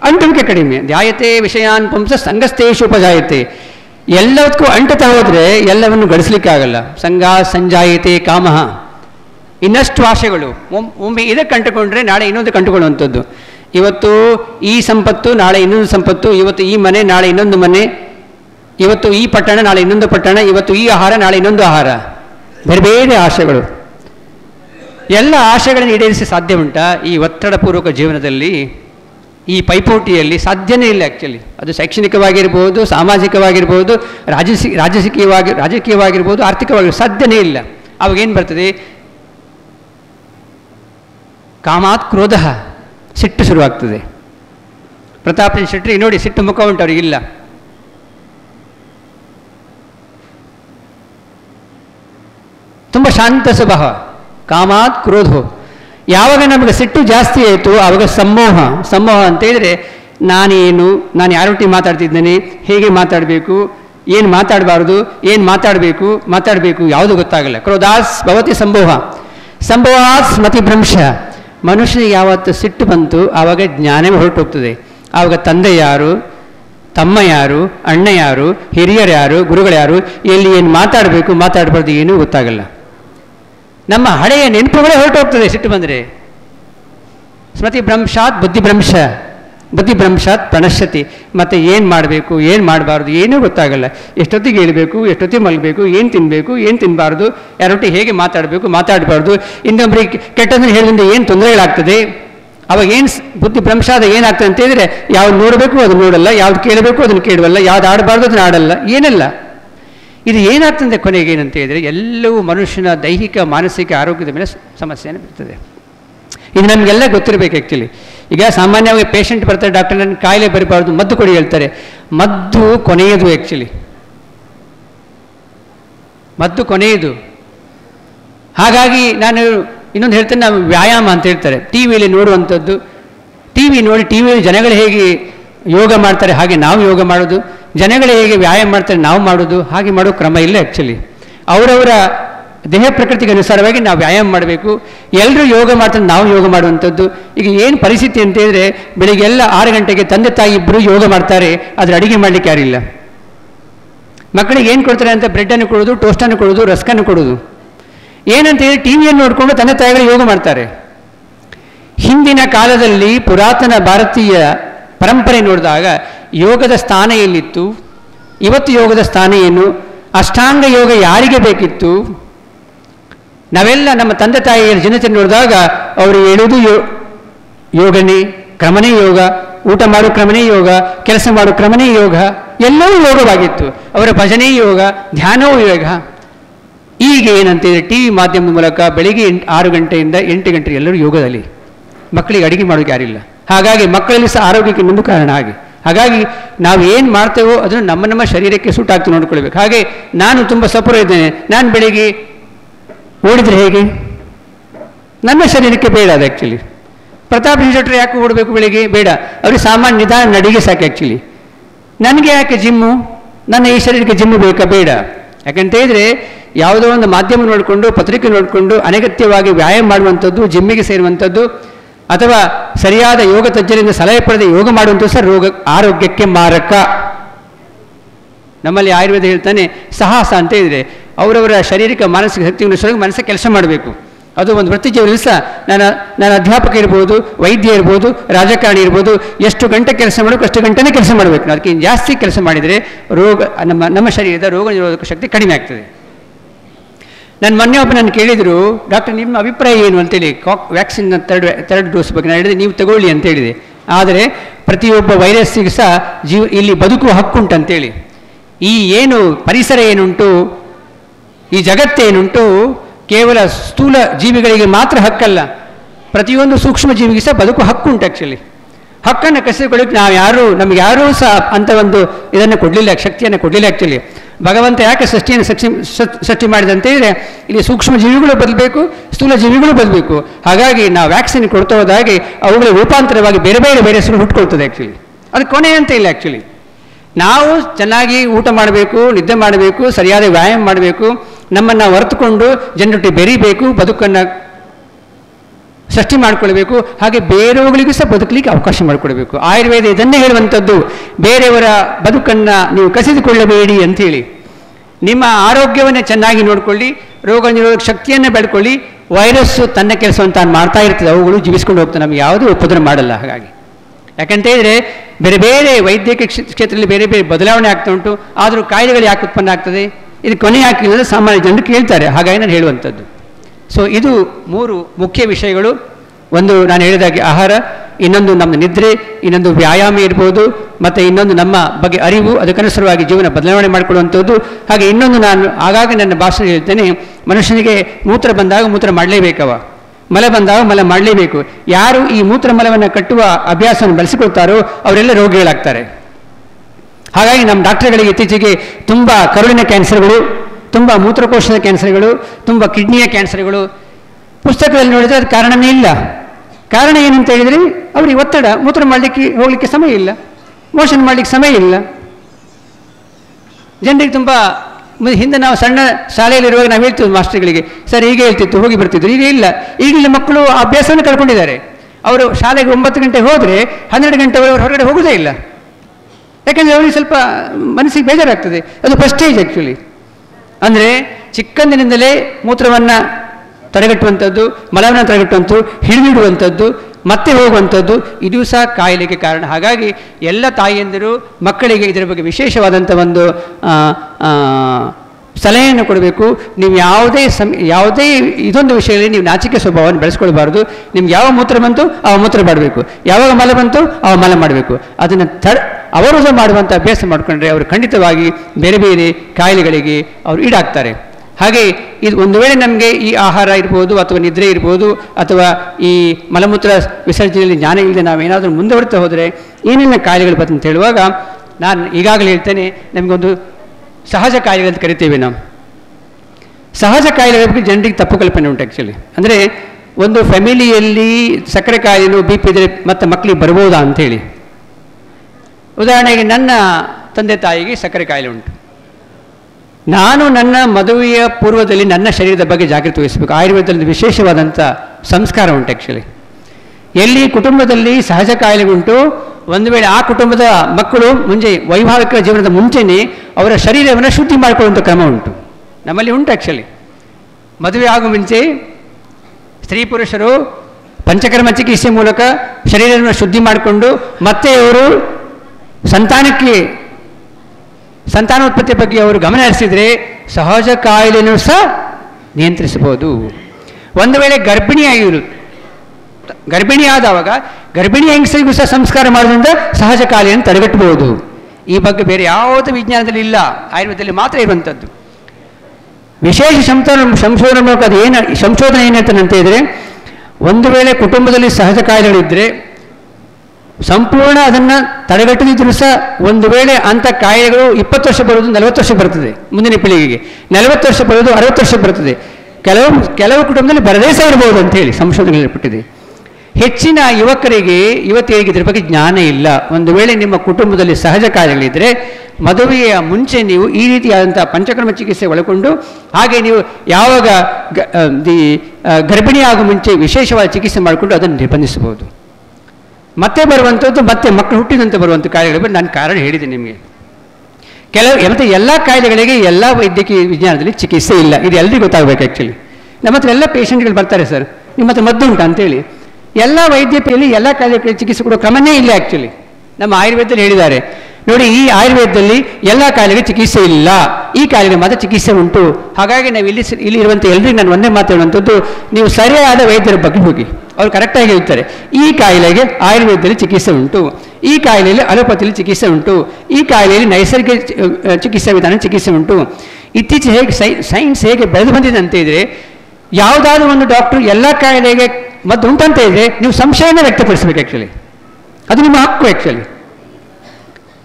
ಅಂಟುವಿಕೆ ಕಡಿಮೆ. ಧ್ಯಾಯತೆ ವಿಷಯಾನ್ ಪುಂಸ ಸಂಗಸ್ಥೆ ಶೋಪಜಾಯತೆ, ಎಲ್ಲದಕ್ಕೂ ಅಂಟುತ್ತಾ ಹೋದರೆ ಎಲ್ಲವನ್ನು ಗಳಿಸಲಿಕ್ಕಾಗಲ್ಲ. ಸಂಘ ಸಂಜಾಯತೆ ಕಾಮಹ, ಇನ್ನಷ್ಟು ಆಶೆಗಳು. ಒಮ್ಮೆ ಇದಕ್ಕೆ ಅಂಟುಕೊಂಡ್ರೆ ನಾಳೆ ಇನ್ನೊಂದು ಕಂಡುಕೊಳ್ಳುವಂಥದ್ದು. ಇವತ್ತು ಈ ಸಂಪತ್ತು ನಾಳೆ ಇನ್ನೊಂದು ಸಂಪತ್ತು, ಇವತ್ತು ಈ ಮನೆ ನಾಳೆ ಇನ್ನೊಂದು ಮನೆ, ಇವತ್ತು ಈ ಪಟ್ಟಣ ನಾಳೆ ಇನ್ನೊಂದು ಪಟ್ಟಣ, ಇವತ್ತು ಈ ಆಹಾರ ನಾಳೆ ಇನ್ನೊಂದು ಆಹಾರ, ಬೇರೆ ಬೇರೆ ಆಶೆಗಳು. ಎಲ್ಲ ಆಶೆಗಳನ್ನು ಈಡೇರಿಸಿ ಸಾಧ್ಯ ಉಂಟಾ ಈ ಒತ್ತಡಪೂರ್ವಕ ಜೀವನದಲ್ಲಿ? ಈ ಪೈಪೋಟಿಯಲ್ಲಿ ಸಾಧ್ಯನೇ ಇಲ್ಲ ಆ್ಯಕ್ಚುಲಿ. ಅದು ಶೈಕ್ಷಣಿಕವಾಗಿರ್ಬೋದು, ಸಾಮಾಜಿಕವಾಗಿರ್ಬೋದು, ರಾಜಕೀಯವಾಗಿರ್ಬೋದು, ಆರ್ಥಿಕವಾಗಿ ಸಾಧ್ಯನೇ ಇಲ್ಲ. ಅವಾಗೇನು ಬರ್ತದೆ? ಕಾಮಾತ್ ಕ್ರೋಧ, ಸಿಟ್ಟು ಶುರುವಾಗ್ತದೆ. ಪ್ರತಾಪ್ ಶೆಟ್ಟಿ ನೋಡಿ, ಸಿಟ್ಟು ಮುಖ ಉಂಟು ಅವರಿಗಿಲ್ಲ. ತುಂಬ ಶಾಂತ ಸ್ವಭಾವ. ಕಾಮಾತ್ ಕ್ರೋಧ. ಯಾವಾಗ ನಮಗೆ ಸಿಟ್ಟು ಜಾಸ್ತಿ ಆಯಿತು ಆವಾಗ ಸಮೋಹ. ಸಮೋಹ ಅಂತೇಳಿದರೆ ನಾನೇನು, ನಾನು ಯಾರೊಟ್ಟಿಗೆ ಮಾತಾಡ್ತಿದ್ದೇನೆ, ಹೇಗೆ ಮಾತಾಡಬೇಕು, ಏನು ಮಾತಾಡಬಾರ್ದು, ಏನು ಮಾತಾಡಬೇಕು ಯಾವುದು ಗೊತ್ತಾಗಲ್ಲ. ಕ್ರೋಧಾಸ್ ಭವತಿ ಸಂಭೋಹ, ಸಂಭವಾತ್ ಸ್ಮತಿಭ್ರಂಶ. ಮನುಷ್ಯನಿಗೆ ಯಾವತ್ತು ಸಿಟ್ಟು ಬಂತು ಆವಾಗ ಜ್ಞಾನವೇ ಹೊರಟು ಹೋಗ್ತದೆ. ಆವಾಗ ತಂದೆ ಯಾರು, ತಮ್ಮ ಯಾರು, ಅಣ್ಣ ಯಾರು, ಹಿರಿಯರು ಯಾರು, ಗುರುಗಳ್ಯಾರು, ಎಲ್ಲಿ ಏನು ಮಾತಾಡಬೇಕು ಮಾತಾಡಬಾರ್ದು ಏನೂ ಗೊತ್ತಾಗಲ್ಲ. ನಮ್ಮ ಹಳೆಯ ನೆನಪುಗಳೇ ಹೊರಟು ಹೋಗ್ತದೆ ಸಿಟ್ಟು ಬಂದರೆ. ಸ್ಮೃತಿಭ್ರಂಶಾತ್ ಬುದ್ಧಿಭ್ರಂಶ, ಬುದ್ಧಿಭ್ರಂಶಾತ್ ಪ್ರಣಶ್ಯತಿ. ಮತ್ತು ಏನು ಮಾಡಬೇಕು ಏನು ಮಾಡಬಾರ್ದು ಏನೂ ಗೊತ್ತಾಗಲ್ಲ. ಎಷ್ಟೊತ್ತಿಗೆ ಹೇಳಬೇಕು, ಎಷ್ಟೊತ್ತಿಗೆ ಮಲಗಬೇಕು, ಏನು ತಿನ್ನಬೇಕು ಏನು ತಿನ್ನಬಾರ್ದು, ಯಾರೊಟ್ಟಿಗೆ ಹೇಗೆ ಮಾತಾಡಬೇಕು ಮಾತಾಡಬಾರ್ದು, ಇನ್ನೊಬ್ಬರಿಗೆ ಕೆಟ್ಟದನ್ನು ಹೇಳಿದ್ರೆ ಏನು ತೊಂದರೆಗಳಾಗ್ತದೆ. ಅವಾಗ ಏನು ಬುದ್ಧಿಭ್ರಂಶಾದ ಏನಾಗ್ತದೆ ಅಂತೇಳಿದರೆ ಯಾವ್ದು ನೋಡಬೇಕು ಅದು ನೋಡಲ್ಲ, ಯಾವ್ದು ಕೇಳಬೇಕು ಅದನ್ನು ಕೇಳವಲ್ಲ, ಯಾವ್ದು ಆಡಬಾರ್ದು ಅದನ್ನು ಆಡಲ್ಲ, ಏನೆಲ್ಲ. ಇದು ಏನಾಗ್ತದೆ ಕೊನೆಗೆ ಏನಂತೇಳಿದರೆ ಎಲ್ಲವೂ ಮನುಷ್ಯನ ದೈಹಿಕ ಮಾನಸಿಕ ಆರೋಗ್ಯದ ಮೇಲೆ ಸಮಸ್ಯೆಯನ್ನು ಬರ್ತದೆ. ಇದು ನಮಗೆಲ್ಲ ಗೊತ್ತಿರಬೇಕು ಆ್ಯಕ್ಚುಲಿ. ಈಗ ಸಾಮಾನ್ಯವಾಗಿ ಪೇಷಂಟ್ ಬರ್ತಾರೆ, ಡಾಕ್ಟರ್ ನನ್ನ ಕಾಯಿಲೆ ಬರಬಾರ್ದು ಮದ್ದು ಕೊಡಿ ಹೇಳ್ತಾರೆ. ಮದ್ದು ಕೊನೆಯದು ಆ್ಯಕ್ಚುಲಿ, ಮದ್ದು ಕೊನೆಯದು. ಹಾಗಾಗಿ ನಾನು ಇನ್ನೊಂದು ಹೇಳ್ತೇನೆ, ನಾವು ವ್ಯಾಯಾಮ ಅಂತ ಹೇಳ್ತಾರೆ, ಟಿ ವಿಯಲ್ಲಿ ನೋಡುವಂಥದ್ದು. ಟಿ ವಿ ನೋಡಿ, ಟಿ ವಿಯಲ್ಲಿ ಜನಗಳು ಹೇಗೆ ಯೋಗ ಮಾಡ್ತಾರೆ ಹಾಗೆ ನಾವು ಯೋಗ ಮಾಡೋದು, ಜನಗಳು ಹೇಗೆ ವ್ಯಾಯಾಮ ಮಾಡ್ತಾರೆ ನಾವು ಮಾಡೋದು, ಹಾಗೆ ಮಾಡೋ ಕ್ರಮ ಇಲ್ಲ ಆ್ಯಕ್ಚುಲಿ. ಅವರವರ ದೇಹ ಪ್ರಕೃತಿಗೆ ಅನುಸಾರವಾಗಿ ನಾವು ವ್ಯಾಯಾಮ ಮಾಡಬೇಕು. ಎಲ್ಲರೂ ಯೋಗ ಮಾಡ್ತಾರೆ ನಾವು ಯೋಗ ಮಾಡುವಂಥದ್ದು. ಈಗ ಏನು ಪರಿಸ್ಥಿತಿ ಅಂತೇಳಿದರೆ ಬೆಳಿಗ್ಗೆ ಎಲ್ಲ 6 ಗಂಟೆಗೆ ತಂದೆ ತಾಯಿ ಇಬ್ಬರು ಯೋಗ ಮಾಡ್ತಾರೆ, ಆದರೆ ಅಡುಗೆ ಮಾಡಲಿಕ್ಕೆ ಯಾರಿಲ್ಲ. ಮಕ್ಕಳಿಗೆ ಏನು ಕೊಡ್ತಾರೆ ಅಂತ ಬ್ರೆಡ್ಡನ್ನು ಕೊಡೋದು, ಟೋಸ್ಟನ್ನು ಕೊಡೋದು, ರಸ್ಕನ್ನು ಕೊಡೋದು. ಏನಂತೇಳಿ ಟಿ ವಿಯನ್ನು ನೋಡಿಕೊಂಡು ತಂದೆ ತಾಯಿಗಳು ಯೋಗ ಮಾಡ್ತಾರೆ. ಹಿಂದಿನ ಕಾಲದಲ್ಲಿ ಪುರಾತನ ಭಾರತೀಯ ಪರಂಪರೆ ನೋಡಿದಾಗ ಯೋಗದ ಸ್ಥಾನ ಎಲ್ಲಿತ್ತು, ಇವತ್ತು ಯೋಗದ ಸ್ಥಾನ ಏನು, ಅಷ್ಟಾಂಗ ಯೋಗ ಯಾರಿಗೆ ಬೇಕಿತ್ತು, ನಾವೆಲ್ಲ ನಮ್ಮ ತಂದೆ ತಾಯಿಯರ ಜನತೆ ನೋಡಿದಾಗ ಅವರು ಹೇಳುವುದು ಯೋಗನೇ, ಕ್ರಮನೇ ಯೋಗ, ಊಟ ಮಾಡೋ ಕ್ರಮನೇ ಯೋಗ, ಕೆಲಸ ಮಾಡೋ ಕ್ರಮನೇ ಯೋಗ, ಎಲ್ಲವೂ ಯೋಗವಾಗಿತ್ತು. ಅವರ ಭಜನೆ ಯೋಗ, ಧ್ಯಾನವೂ ಯೋಗ. ಈಗ ಏನಂತೇಳಿ ಟಿ ವಿ ಮಾಧ್ಯಮದ ಮೂಲಕ ಬೆಳಿಗ್ಗೆ 6 ಗಂಟೆಯಿಂದ 8 ಗಂಟೆ ಎಲ್ಲರೂ ಯೋಗದಲ್ಲಿ. ಮಕ್ಕಳಿಗೆ ಅಡುಗೆ ಮಾಡೋಕ್ಕೆ ಯಾರಿಲ್ಲ. ಹಾಗಾಗಿ ಮಕ್ಕಳಲ್ಲಿ ಸಹ ಆರೋಗ್ಯಕ್ಕೆ ಇನ್ನೊಂದು ಕಾರಣ. ಹಾಗಾಗಿ ನಾವು ಏನು ಮಾಡ್ತೇವೋ ಅದನ್ನು ನಮ್ಮ ಶರೀರಕ್ಕೆ ಸೂಟಾಗ್ತು ನೋಡ್ಕೊಳ್ಬೇಕು. ಹಾಗೆ ನಾನು ತುಂಬ ಸಪೂರ ಇದ್ದೇನೆ, ನಾನು ಬೆಳಿಗ್ಗೆ ಓಡಿದರೆ ಹೇಗೆ, ನಮ್ಮ ಶರೀರಕ್ಕೆ ಬೇಡ ಅದು ಆ್ಯಕ್ಚುಲಿ. ಪ್ರತಾಪ್ ಹಿಜೋಟ್ರೆ ಯಾಕೆ ಓಡಬೇಕು ಬೆಳಿಗ್ಗೆ? ಬೇಡ, ಅವ್ರಿಗೆ ಸಾಮಾನ್ಯ ನಿಧಾನ ನಡಿಗೆ ಸಾಕು ಆ್ಯಕ್ಚುಲಿ. ನನಗೆ ಯಾಕೆ ಜಿಮ್ಮು? ನನ್ನ ಈ ಶರೀರಕ್ಕೆ ಜಿಮ್ಮು ಬೇಕಾ? ಬೇಡ. ಯಾಕಂತ ಹೇಳಿದರೆ ಯಾವುದೋ ಒಂದು ಮಾಧ್ಯಮ ನೋಡಿಕೊಂಡು ಪತ್ರಿಕೆ ನೋಡಿಕೊಂಡು ಅನಗತ್ಯವಾಗಿ ವ್ಯಾಯಾಮ ಮಾಡುವಂಥದ್ದು, ಜಿಮ್ಮಿಗೆ ಸೇರುವಂಥದ್ದು ಅಥವಾ ಸರಿಯಾದ ಯೋಗ ತಜ್ಞರಿಂದ ಸಲಹೆ ಪಡೆದ ಯೋಗ ಮಾಡುವಂಥದ್ದು ಸಹ ರೋಗ ಆರೋಗ್ಯಕ್ಕೆ ಮಾರಕ. ನಮ್ಮಲ್ಲಿ ಆಯುರ್ವೇದ ಹೇಳ್ತಾನೆ ಸಾಹಸ ಅಂತ ಹೇಳಿದರೆ ಅವರವರ ಶರೀರಿಕ ಮಾನಸಿಕ ಶಕ್ತಿಯನ್ನು ಸರಿಯಾಗಿ ಮನಸ್ಸು ಕೆಲಸ ಮಾಡಬೇಕು. ಅದು ಒಂದು ವೃತ್ತಿ ಜೀವನದಲ್ಲಿ ಸಹ ನಾನು ಅಧ್ಯಾಪಕ ಇರ್ಬೋದು, ವೈದ್ಯ ಇರ್ಬೋದು, ರಾಜಕಾರಣಿ ಇರ್ಬೋದು, ಎಷ್ಟು ಗಂಟೆ ಕೆಲಸ ಮಾಡಬೇಕು ಅಷ್ಟು ಗಂಟೆನೇ ಕೆಲಸ ಮಾಡಬೇಕು. ನಾವು ಅದಕ್ಕೆ ಜಾಸ್ತಿ ಕೆಲಸ ಮಾಡಿದರೆ ರೋಗ ನಮ್ಮ ಶರೀರದ ರೋಗ ನಿರೋಧಕ ಶಕ್ತಿ ಕಡಿಮೆ ಆಗ್ತದೆ. ನಾನು ಮೊನ್ನೆ ಒಬ್ಬ ನಾನು ಕೇಳಿದರು, ಡಾಕ್ಟರ್ ನಿಮ್ಮ ಅಭಿಪ್ರಾಯ ಏನು ಅಂತೇಳಿ ವ್ಯಾಕ್ಸಿನ್ ಥರ್ಡ್ ಡೋಸ್ ಬಗ್ಗೆ. ನಾನು ಹೇಳಿದೆ ನೀವು ತಗೊಳ್ಳಿ ಅಂತ ಹೇಳಿದೆ, ಆದರೆ ಪ್ರತಿಯೊಬ್ಬ ವೈರಸ್ಸಿಗೂ ಸಹ ಇಲ್ಲಿ ಬದುಕುವ ಹಕ್ಕುಂಟಂತೇಳಿ. ಈ ಏನು ಪರಿಸರ ಏನುಂಟು, ಈ ಜಗತ್ತೇನುಂಟು, ಕೇವಲ ಸ್ಥೂಲ ಜೀವಿಗಳಿಗೆ ಮಾತ್ರ ಹಕ್ಕಲ್ಲ, ಪ್ರತಿಯೊಂದು ಸೂಕ್ಷ್ಮ ಜೀವಿಗೆ ಸಹ ಬದುಕು ಹಕ್ಕುಂಟು. ಆ್ಯಕ್ಚುಲಿ ಹಕ್ಕನ್ನು ಕಸಿದುಕೊಳ್ಳೋಕ್ಕೆ ನಮ್ಗೆ ಯಾರೂ ಸಹ ಅಂಥ ಒಂದು ಇದನ್ನು ಕೊಡಲಿಲ್ಲ, ಶಕ್ತಿಯನ್ನು ಕೊಡಲಿಲ್ಲ. ಆ್ಯಕ್ಚುಲಿ ಭಗವಂತ ಯಾಕೆ ಸೃಷ್ಟಿಯನ್ನು ಸೃಷ್ಟಿ ಮಾಡಿದಂತೇಳಿದರೆ ಇಲ್ಲಿ ಸೂಕ್ಷ್ಮ ಜೀವಿಗಳು ಬದಲಬೇಕು, ಸ್ಥೂಲ ಜೀವಿಗಳು ಬದಲಬೇಕು. ಹಾಗಾಗಿ ನಾವು ವ್ಯಾಕ್ಸಿನ್ ಕೊಡ್ತಾ ಹೋದಾಗಿ ಅವುಗಳ ರೂಪಾಂತರವಾಗಿ ಬೇರೆ ಬೇರೆ ವೈರಸ್ಗಳು ಹುಟ್ಕೊಳ್ತದೆ. ಆ್ಯಕ್ಚುಲಿ ಅದು ಕೊನೆ ಅಂತ ಇಲ್ಲ. ಆ್ಯಕ್ಚುಲಿ ನಾವು ಚೆನ್ನಾಗಿ ಊಟ ಮಾಡಬೇಕು, ನಿದ್ದೆ ಮಾಡಬೇಕು, ಸರಿಯಾದ ವ್ಯಾಯಾಮ ಮಾಡಬೇಕು, ನಮ್ಮನ್ನು ಹೊರತುಕೊಂಡು ಜನರೊಟ್ಟಿ ಬೆರೀಬೇಕು, ಬದುಕನ್ನು ಸೃಷ್ಟಿ ಮಾಡಿಕೊಳ್ಬೇಕು, ಹಾಗೆ ಬೇರೆಯವರಿಗೂ ಸಹ ಬದುಕಲಿಕ್ಕೆ ಅವಕಾಶ ಮಾಡಿಕೊಡ್ಬೇಕು. ಆಯುರ್ವೇದ ಇದನ್ನೇ ಹೇಳುವಂಥದ್ದು, ಬೇರೆಯವರ ಬದುಕನ್ನು ನೀವು ಕಸಿದುಕೊಳ್ಳಬೇಡಿ ಅಂಥೇಳಿ. ನಿಮ್ಮ ಆರೋಗ್ಯವನ್ನು ಚೆನ್ನಾಗಿ ನೋಡಿಕೊಳ್ಳಿ, ರೋಗ ನಿರೋಧಕ ಶಕ್ತಿಯನ್ನು ಬೆಳ್ಕೊಳ್ಳಿ. ವೈರಸ್ಸು ತನ್ನ ಕೆಲಸವನ್ನು ತಾನು ಮಾಡ್ತಾ ಇರ್ತದೆ, ಅವುಗಳು ಜೀವಿಸ್ಕೊಂಡು ಹೋಗ್ತವೆ, ನಮಗೆ ಯಾವುದೂ ಉಪದ್ರ ಮಾಡಲ್ಲ. ಹಾಗಾಗಿ ಯಾಕಂತೇಳಿದರೆ ಬೇರೆ ಬೇರೆ ವೈದ್ಯಕೀಯ ಕ್ಷೇತ್ರದಲ್ಲಿ ಬೇರೆ ಬೇರೆ ಬದಲಾವಣೆ ಆಗ್ತಾ ಉಂಟು, ಆದರೂ ಕಾಯಿಲೆಗಳು ಯಾಕೆ ಉತ್ಪನ್ನ ಆಗ್ತದೆ, ಇದು ಕೊನೆ ಹಾಕಿಲ್ಲ ಸಾಮಾನ್ಯ ಜನರು ಕೇಳ್ತಾರೆ. ಹಾಗಾಗಿ ನಾನು ಹೇಳುವಂಥದ್ದು. ಸೊ ಇದು ಮೂರು ಮುಖ್ಯ ವಿಷಯಗಳು. ಒಂದು ನಾನು ಹೇಳಿದಾಗೆ ಆಹಾರ, ಇನ್ನೊಂದು ನಮ್ಮ ನಿದ್ರೆ, ಇನ್ನೊಂದು ವ್ಯಾಯಾಮ ಇರ್ಬೋದು, ಮತ್ತು ಇನ್ನೊಂದು ನಮ್ಮ ಬಗ್ಗೆ ಅರಿವು, ಅದಕ್ಕನುಸಾರವಾಗಿ ಜೀವನ ಬದಲಾವಣೆ ಮಾಡಿಕೊಳ್ಳುವಂಥದ್ದು. ಹಾಗೆ ಇನ್ನೊಂದು ನಾನು ಆಗಾಗ ನನ್ನ ಭಾಷಣ ಹೇಳ್ತೇನೆ, ಮನುಷ್ಯನಿಗೆ ಮೂತ್ರ ಬಂದಾಗ ಮೂತ್ರ ಮಾಡಲೇಬೇಕವ, ಮಲ ಬಂದಾಗ ಮಲ ಮಾಡಲೇಬೇಕು. ಯಾರು ಈ ಮೂತ್ರ ಮಲವನ್ನು ಕಟ್ಟುವ ಅಭ್ಯಾಸವನ್ನು ಬೆಳೆಸಿಕೊಳ್ತಾರೋ ಅವರೆಲ್ಲ ರೋಗಿಗಳಾಗ್ತಾರೆ. ಹಾಗಾಗಿ ನಮ್ಮ ಡಾಕ್ಟರ್ಗಳಿಗೆ ಇತ್ತೀಚೆಗೆ ತುಂಬ ಕರುಳಿನ ಕ್ಯಾನ್ಸರ್ಗಳು, ತುಂಬ ಮೂತ್ರಕೋಶದ ಕ್ಯಾನ್ಸರ್ಗಳು, ತುಂಬ ಕಿಡ್ನಿಯ ಕ್ಯಾನ್ಸರ್ಗಳು ಪುಸ್ತಕದಲ್ಲಿ ನೋಡಿದರೆ ಅದು ಕಾರಣನೇ ಇಲ್ಲ. ಕಾರಣ ಏನಂತ ಹೇಳಿದರೆ ಅವರಿಗೆ ಒತ್ತಡ, ಮೂತ್ರ ಮಾಡಲಿಕ್ಕೆ ಹೋಗಲಿಕ್ಕೆ ಸಮಯ ಇಲ್ಲ, ಮೋಷನ್ ಮಾಡಲಿಕ್ಕೆ ಸಮಯ ಇಲ್ಲ. ಜನರಿಗೆ ತುಂಬ ಹಿಂದೆ ನಾವು ಸಣ್ಣ ಶಾಲೆಯಲ್ಲಿರುವಾಗ ನಾವು ಹೇಳ್ತೀವಿ ಮಾಸ್ಟರ್ಗಳಿಗೆ, ಸರ್ ಹೀಗೆ ಹೇಳ್ತಿತ್ತು ಹೋಗಿ ಬರ್ತಿದ್ರು, ಈಗ ಇಲ್ಲ. ಈಗಿನ ಮಕ್ಕಳು ಆ ಅಭ್ಯಾಸವನ್ನು ಕಳ್ಕೊಂಡಿದ್ದಾರೆ. ಅವರು ಶಾಲೆಗೆ 9 ಗಂಟೆ ಹೋದರೆ 12 ಗಂಟೆವರೆಗೆ ಹೊರಗಡೆ ಹೋಗೋದೇ ಇಲ್ಲ. ಯಾಕೆಂದರೆ ಅವರಿಗೆ ಸ್ವಲ್ಪ ಮನಸ್ಸಿಗೆ ಬೇಜಾರಾಗ್ತದೆ. ಅದು ಪ್ರೆಸ್ಟೇಜ್ ಆ್ಯಕ್ಚುಲಿ. ಅಂದರೆ ಚಿಕ್ಕಂದಿನಿಂದಲೇ ಮೂತ್ರವನ್ನು ತಡೆಗಟ್ಟುವಂಥದ್ದು, ಮಲವನ್ನು ತಡೆಗಟ್ಟುವಂಥದ್ದು, ಹಿಡಿದಿಡುವಂಥದ್ದು, ಮತ್ತೆ ಹೋಗುವಂಥದ್ದು ಇದೂ ಸಹ ಕಾಯಿಲೆಗೆ ಕಾರಣ. ಹಾಗಾಗಿ ಎಲ್ಲ ತಾಯಿಯಂದಿರು ಮಕ್ಕಳಿಗೆ ಇದರ ಬಗ್ಗೆ ವಿಶೇಷವಾದಂಥ ಒಂದು ಸಲಹೆಯನ್ನು ಕೊಡಬೇಕು. ನೀವು ಯಾವುದೇ ಇದೊಂದು ವಿಷಯದಲ್ಲಿ ನೀವು ನಾಚಿಕೆ ಸ್ವಭಾವವನ್ನು ಬೆಳೆಸ್ಕೊಳ್ಬಾರ್ದು. ನಿಮ್ಗೆ ಯಾವ ಮೂತ್ರ ಬಂತು ಆ ಮೂತ್ರ ಮಾಡಬೇಕು, ಯಾವಾಗ ಮಲ ಬಂತು ಆ ಮಲ ಮಾಡಬೇಕು. ಅದನ್ನು ಅವರೋಧ ಮಾಡುವಂಥ ಅಭ್ಯಾಸ ಮಾಡಿಕೊಂಡ್ರೆ ಅವರು ಖಂಡಿತವಾಗಿ ಬೇರೆ ಬೇರೆ ಕಾಯಿಲೆಗಳಿಗೆ ಅವರು ಈಡಾಗ್ತಾರೆ. ಹಾಗೆ ಇದು ಒಂದು ವೇಳೆ ನಮಗೆ ಈ ಆಹಾರ ಇರ್ಬೋದು, ಅಥವಾ ನಿದ್ರೆ ಇರ್ಬೋದು, ಅಥವಾ ಈ ಮಲಮೂತ್ರ ವಿಸರ್ಜನೆಯಲ್ಲಿ ಜ್ಞಾನ ಇಲ್ಲದೆ ನಾವೇನಾದರೂ ಮುಂದುವರಿತಾ ಹೋದರೆ ಏನೇನು ಕಾಯಿಲೆಗಳು ಬರ್ತಂತ ಹೇಳುವಾಗ ನಾನು ಈಗಾಗಲೇ ಹೇಳ್ತೇನೆ, ನಮಗೊಂದು ಸಹಜ ಕಾಯಿಲೆಗಳಂತ ಕರಿತೀವಿ ನಾವು. ಸಹಜ ಕಾಯಿಲೆಗಳ ಬಗ್ಗೆ ಜನರಿಗೆ ತಪ್ಪು ಕಲ್ಪನೆ ಉಂಟು ಆ್ಯಕ್ಚುಲಿ. ಅಂದರೆ ಒಂದು ಫ್ಯಾಮಿಲಿಯಲ್ಲಿ ಸಕ್ಕರೆ ಕಾಯಿಲೆನೂ ಬಿ ಪಿ ಇದ್ದರೆ ಮತ್ತು ಮಕ್ಕಳಿಗೆ ಬರ್ಬೋದಾ ಅಂಥೇಳಿ. ಉದಾಹರಣೆಗೆ ನನ್ನ ತಂದೆ ತಾಯಿಗೆ ಸಕ್ಕರೆ ಕಾಯಿಲೆ ಉಂಟು. ನಾನು ನನ್ನ ಮದುವೆಯ ಪೂರ್ವದಲ್ಲಿ ನನ್ನ ಶರೀರದ ಬಗ್ಗೆ ಜಾಗೃತಿ ವಹಿಸಬೇಕು. ಆಯುರ್ವೇದದಲ್ಲಿ ವಿಶೇಷವಾದಂಥ ಸಂಸ್ಕಾರ ಉಂಟು ಆ್ಯಕ್ಚುಲಿ. ಎಲ್ಲಿ ಕುಟುಂಬದಲ್ಲಿ ಸಹಜ ಕಾಯಿಲೆಗುಂಟು, ಒಂದು ವೇಳೆ ಆ ಕುಟುಂಬದ ಮಕ್ಕಳು ವೈವಾಹಿಕ ಜೀವನದ ಮುಂಚೆನೇ ಅವರ ಶರೀರವನ್ನು ಶುದ್ಧಿ ಮಾಡಿಕೊಳ್ಳುವಂಥ ಕ್ರಮ ಉಂಟು. ನಮ್ಮಲ್ಲಿ ಉಂಟು ಆ್ಯಕ್ಚುಲಿ. ಮದುವೆ ಆಗುವ ಮುಂಚೆ ಸ್ತ್ರೀ ಪುರುಷರು ಪಂಚಕರ್ಮ ಚಿಕಿತ್ಸೆ ಮೂಲಕ ಶರೀರವನ್ನು ಶುದ್ಧಿ ಮಾಡಿಕೊಂಡು ಮತ್ತೆ ಅವರು ಸಂತಾನೋತ್ಪತ್ತಿ ಬಗ್ಗೆ ಅವರು ಗಮನ ಹರಿಸಿದರೆ ಸಹಜ ಕಾಯಿಲೆನೂ ಸಹ ನಿಯಂತ್ರಿಸಬಹುದು. ಒಂದು ವೇಳೆ ಗರ್ಭಿಣಿಯಾದವಾಗ ಗರ್ಭಿಣಿ ಹೆಂಗಸರಿಗೂ ಸಹ ಸಂಸ್ಕಾರ ಮಾಡೋದ್ರಿಂದ ಸಹಜ ಕಾಯಿಲೆಯನ್ನು ತಡೆಗಟ್ಟಬಹುದು. ಈ ಬಗ್ಗೆ ಬೇರೆ ಯಾವುದೂ ವಿಜ್ಞಾನದಲ್ಲಿ ಇಲ್ಲ, ಆಯುರ್ವೇದದಲ್ಲಿ ಮಾತ್ರ ಇರುವಂಥದ್ದು. ವಿಶೇಷ ಸಂಶೋಧನೆ ಮೂಲಕ ಅದು ಸಂಶೋಧನೆ ಏನಂತ ಹೇಳಿದರೆ, ಒಂದು ವೇಳೆ ಕುಟುಂಬದಲ್ಲಿ ಸಹಜ ಕಾಯಿಲೆಗಳಿದ್ದರೆ ಸಂಪೂರ್ಣ ಅದನ್ನು ತಡೆಗಟ್ಟದಿದ್ದರೂ ಸಹ ಒಂದು ವೇಳೆ ಅಂಥ ಕಾಯಿಲೆಗಳು 20 ವರ್ಷ ಬರೋದು 40 ವರ್ಷ ಬರ್ತದೆ. ಮುಂದಿನ ಪೀಳಿಗೆಗೆ 40 ವರ್ಷ ಬರೋದು 60 ವರ್ಷ ಬರ್ತದೆ. ಕೆಲವು ಕುಟುಂಬದಲ್ಲಿ ಬರದೇಶ ಇರಬಹುದು ಅಂತ ಹೇಳಿ ಸಂಶೋಧನೆಯಲ್ಲಿ ಪಟ್ಟಿದೆ. ಹೆಚ್ಚಿನ ಯುವಕರಿಗೆ ಯುವತಿಯರಿಗೆ ಇದರ ಬಗ್ಗೆ ಜ್ಞಾನ ಇಲ್ಲ. ಒಂದು ವೇಳೆ ನಿಮ್ಮ ಕುಟುಂಬದಲ್ಲಿ ಸಹಜ ಕಾಯಿಲೆಗಳಿದ್ದರೆ ಮದುವೆಯ ಮುಂಚೆ ನೀವು ಈ ರೀತಿಯಾದಂಥ ಪಂಚಕರ್ಮ ಚಿಕಿತ್ಸೆ ಒಳಗೊಂಡು, ಹಾಗೆ ನೀವು ಯಾವಾಗ ಗರ್ಭಿಣಿಯಾಗುವ ಮುಂಚೆ ವಿಶೇಷವಾದ ಚಿಕಿತ್ಸೆ ಮಾಡಿಕೊಂಡು ಅದನ್ನು ನಿರ್ಬಂಧಿಸಬಹುದು. ಮತ್ತೆ ಬರುವಂಥದ್ದು ಮಕ್ಕಳು ಹುಟ್ಟಿದಂಥ ಬರುವಂಥ ಕಾಯಿಲೆಗಳ ಬಗ್ಗೆ ನಾನು ಕಾರಣ ಹೇಳಿದೆ ನಿಮಗೆ. ಕೆಲವು ಮತ್ತು ಎಲ್ಲ ಕಾಯಿಲೆಗಳಿಗೆ ಎಲ್ಲ ವೈದ್ಯಕೀಯ ವಿಜ್ಞಾನದಲ್ಲಿ ಚಿಕಿತ್ಸೆ ಇಲ್ಲ, ಇದು ಎಲ್ಲರಿಗೂ ಗೊತ್ತಾಗಬೇಕು. ಆ್ಯಕ್ಚುಲಿ ನಮ್ಮ ಹತ್ರ ಎಲ್ಲ ಪೇಷಂಟ್ಗಳು ಬರ್ತಾರೆ, ಸರ್ ನಿಮ್ಮ ಹತ್ರ ಮದ್ದು ಉಂಟು ಅಂತೇಳಿ. ಎಲ್ಲ ವೈದ್ಯಕೀಯಲ್ಲಿ ಎಲ್ಲ ಕಾಯಿಲೆಗಳ ಚಿಕಿತ್ಸೆ ಕೊಡೋ ಕ್ರಮನೇ ಇಲ್ಲ. ಆ್ಯಕ್ಚುಲಿ ನಮ್ಮ ಆಯುರ್ವೇದದಲ್ಲಿ ಹೇಳಿದ್ದಾರೆ ನೋಡಿ, ಈ ಆಯುರ್ವೇದದಲ್ಲಿ ಎಲ್ಲ ಕಾಯಿಲೆಗೆ ಚಿಕಿತ್ಸೆ ಇಲ್ಲ, ಈ ಕಾಯಿಲೆಗೆ ಮಾತ್ರ ಚಿಕಿತ್ಸೆ ಉಂಟು. ಹಾಗಾಗಿ ನಾವು ಇಲ್ಲಿ ಇರುವಂಥ ಎಲ್ಲರಿಗೂ ನಾನು ಒಂದೇ ಮಾತಾಡುವಂಥದ್ದು, ನೀವು ಸರಿಯಾದ ವೈದ್ಯರ ಬಗ್ಗೆ ಹೋಗಿ, ಅವರು ಕರೆಕ್ಟಾಗಿ ಹೇಳ್ತಾರೆ. ಈ ಕಾಯಿಲೆಗೆ ಆಯುರ್ವೇದದಲ್ಲಿ ಚಿಕಿತ್ಸೆ ಉಂಟು, ಈ ಕಾಯಿಲೆಯಲ್ಲಿ ಅಲೋಪತಿಯಲ್ಲಿ ಚಿಕಿತ್ಸೆ ಉಂಟು, ಈ ಕಾಯಿಲೆಯಲ್ಲಿ ನೈಸರ್ಗಿಕ ಚಿಕಿತ್ಸಾ ವಿಧಾನ ಚಿಕಿತ್ಸೆ ಉಂಟು. ಇತ್ತೀಚೆಗೆ ಹೇಗೆ ಸೈನ್ಸ್ ಹೇಗೆ ಬೆಳೆದು ಬಂದಿದೆ ಅಂತ ಇದ್ದರೆ, ಯಾವುದಾದ್ರೂ ಒಂದು ಡಾಕ್ಟ್ರು ಎಲ್ಲ ಕಾಯಿಲೆಗೆ ಮದ್ದು ಉಂಟಂತ ಇದ್ದರೆ ನೀವು ಸಂಶಯನೇ ವ್ಯಕ್ತಪಡಿಸಬೇಕು. ಆ್ಯಕ್ಚುಲಿ ಅದು ನಿಮ್ಮ ಹಕ್ಕು. ಆ್ಯಕ್ಚುಲಿ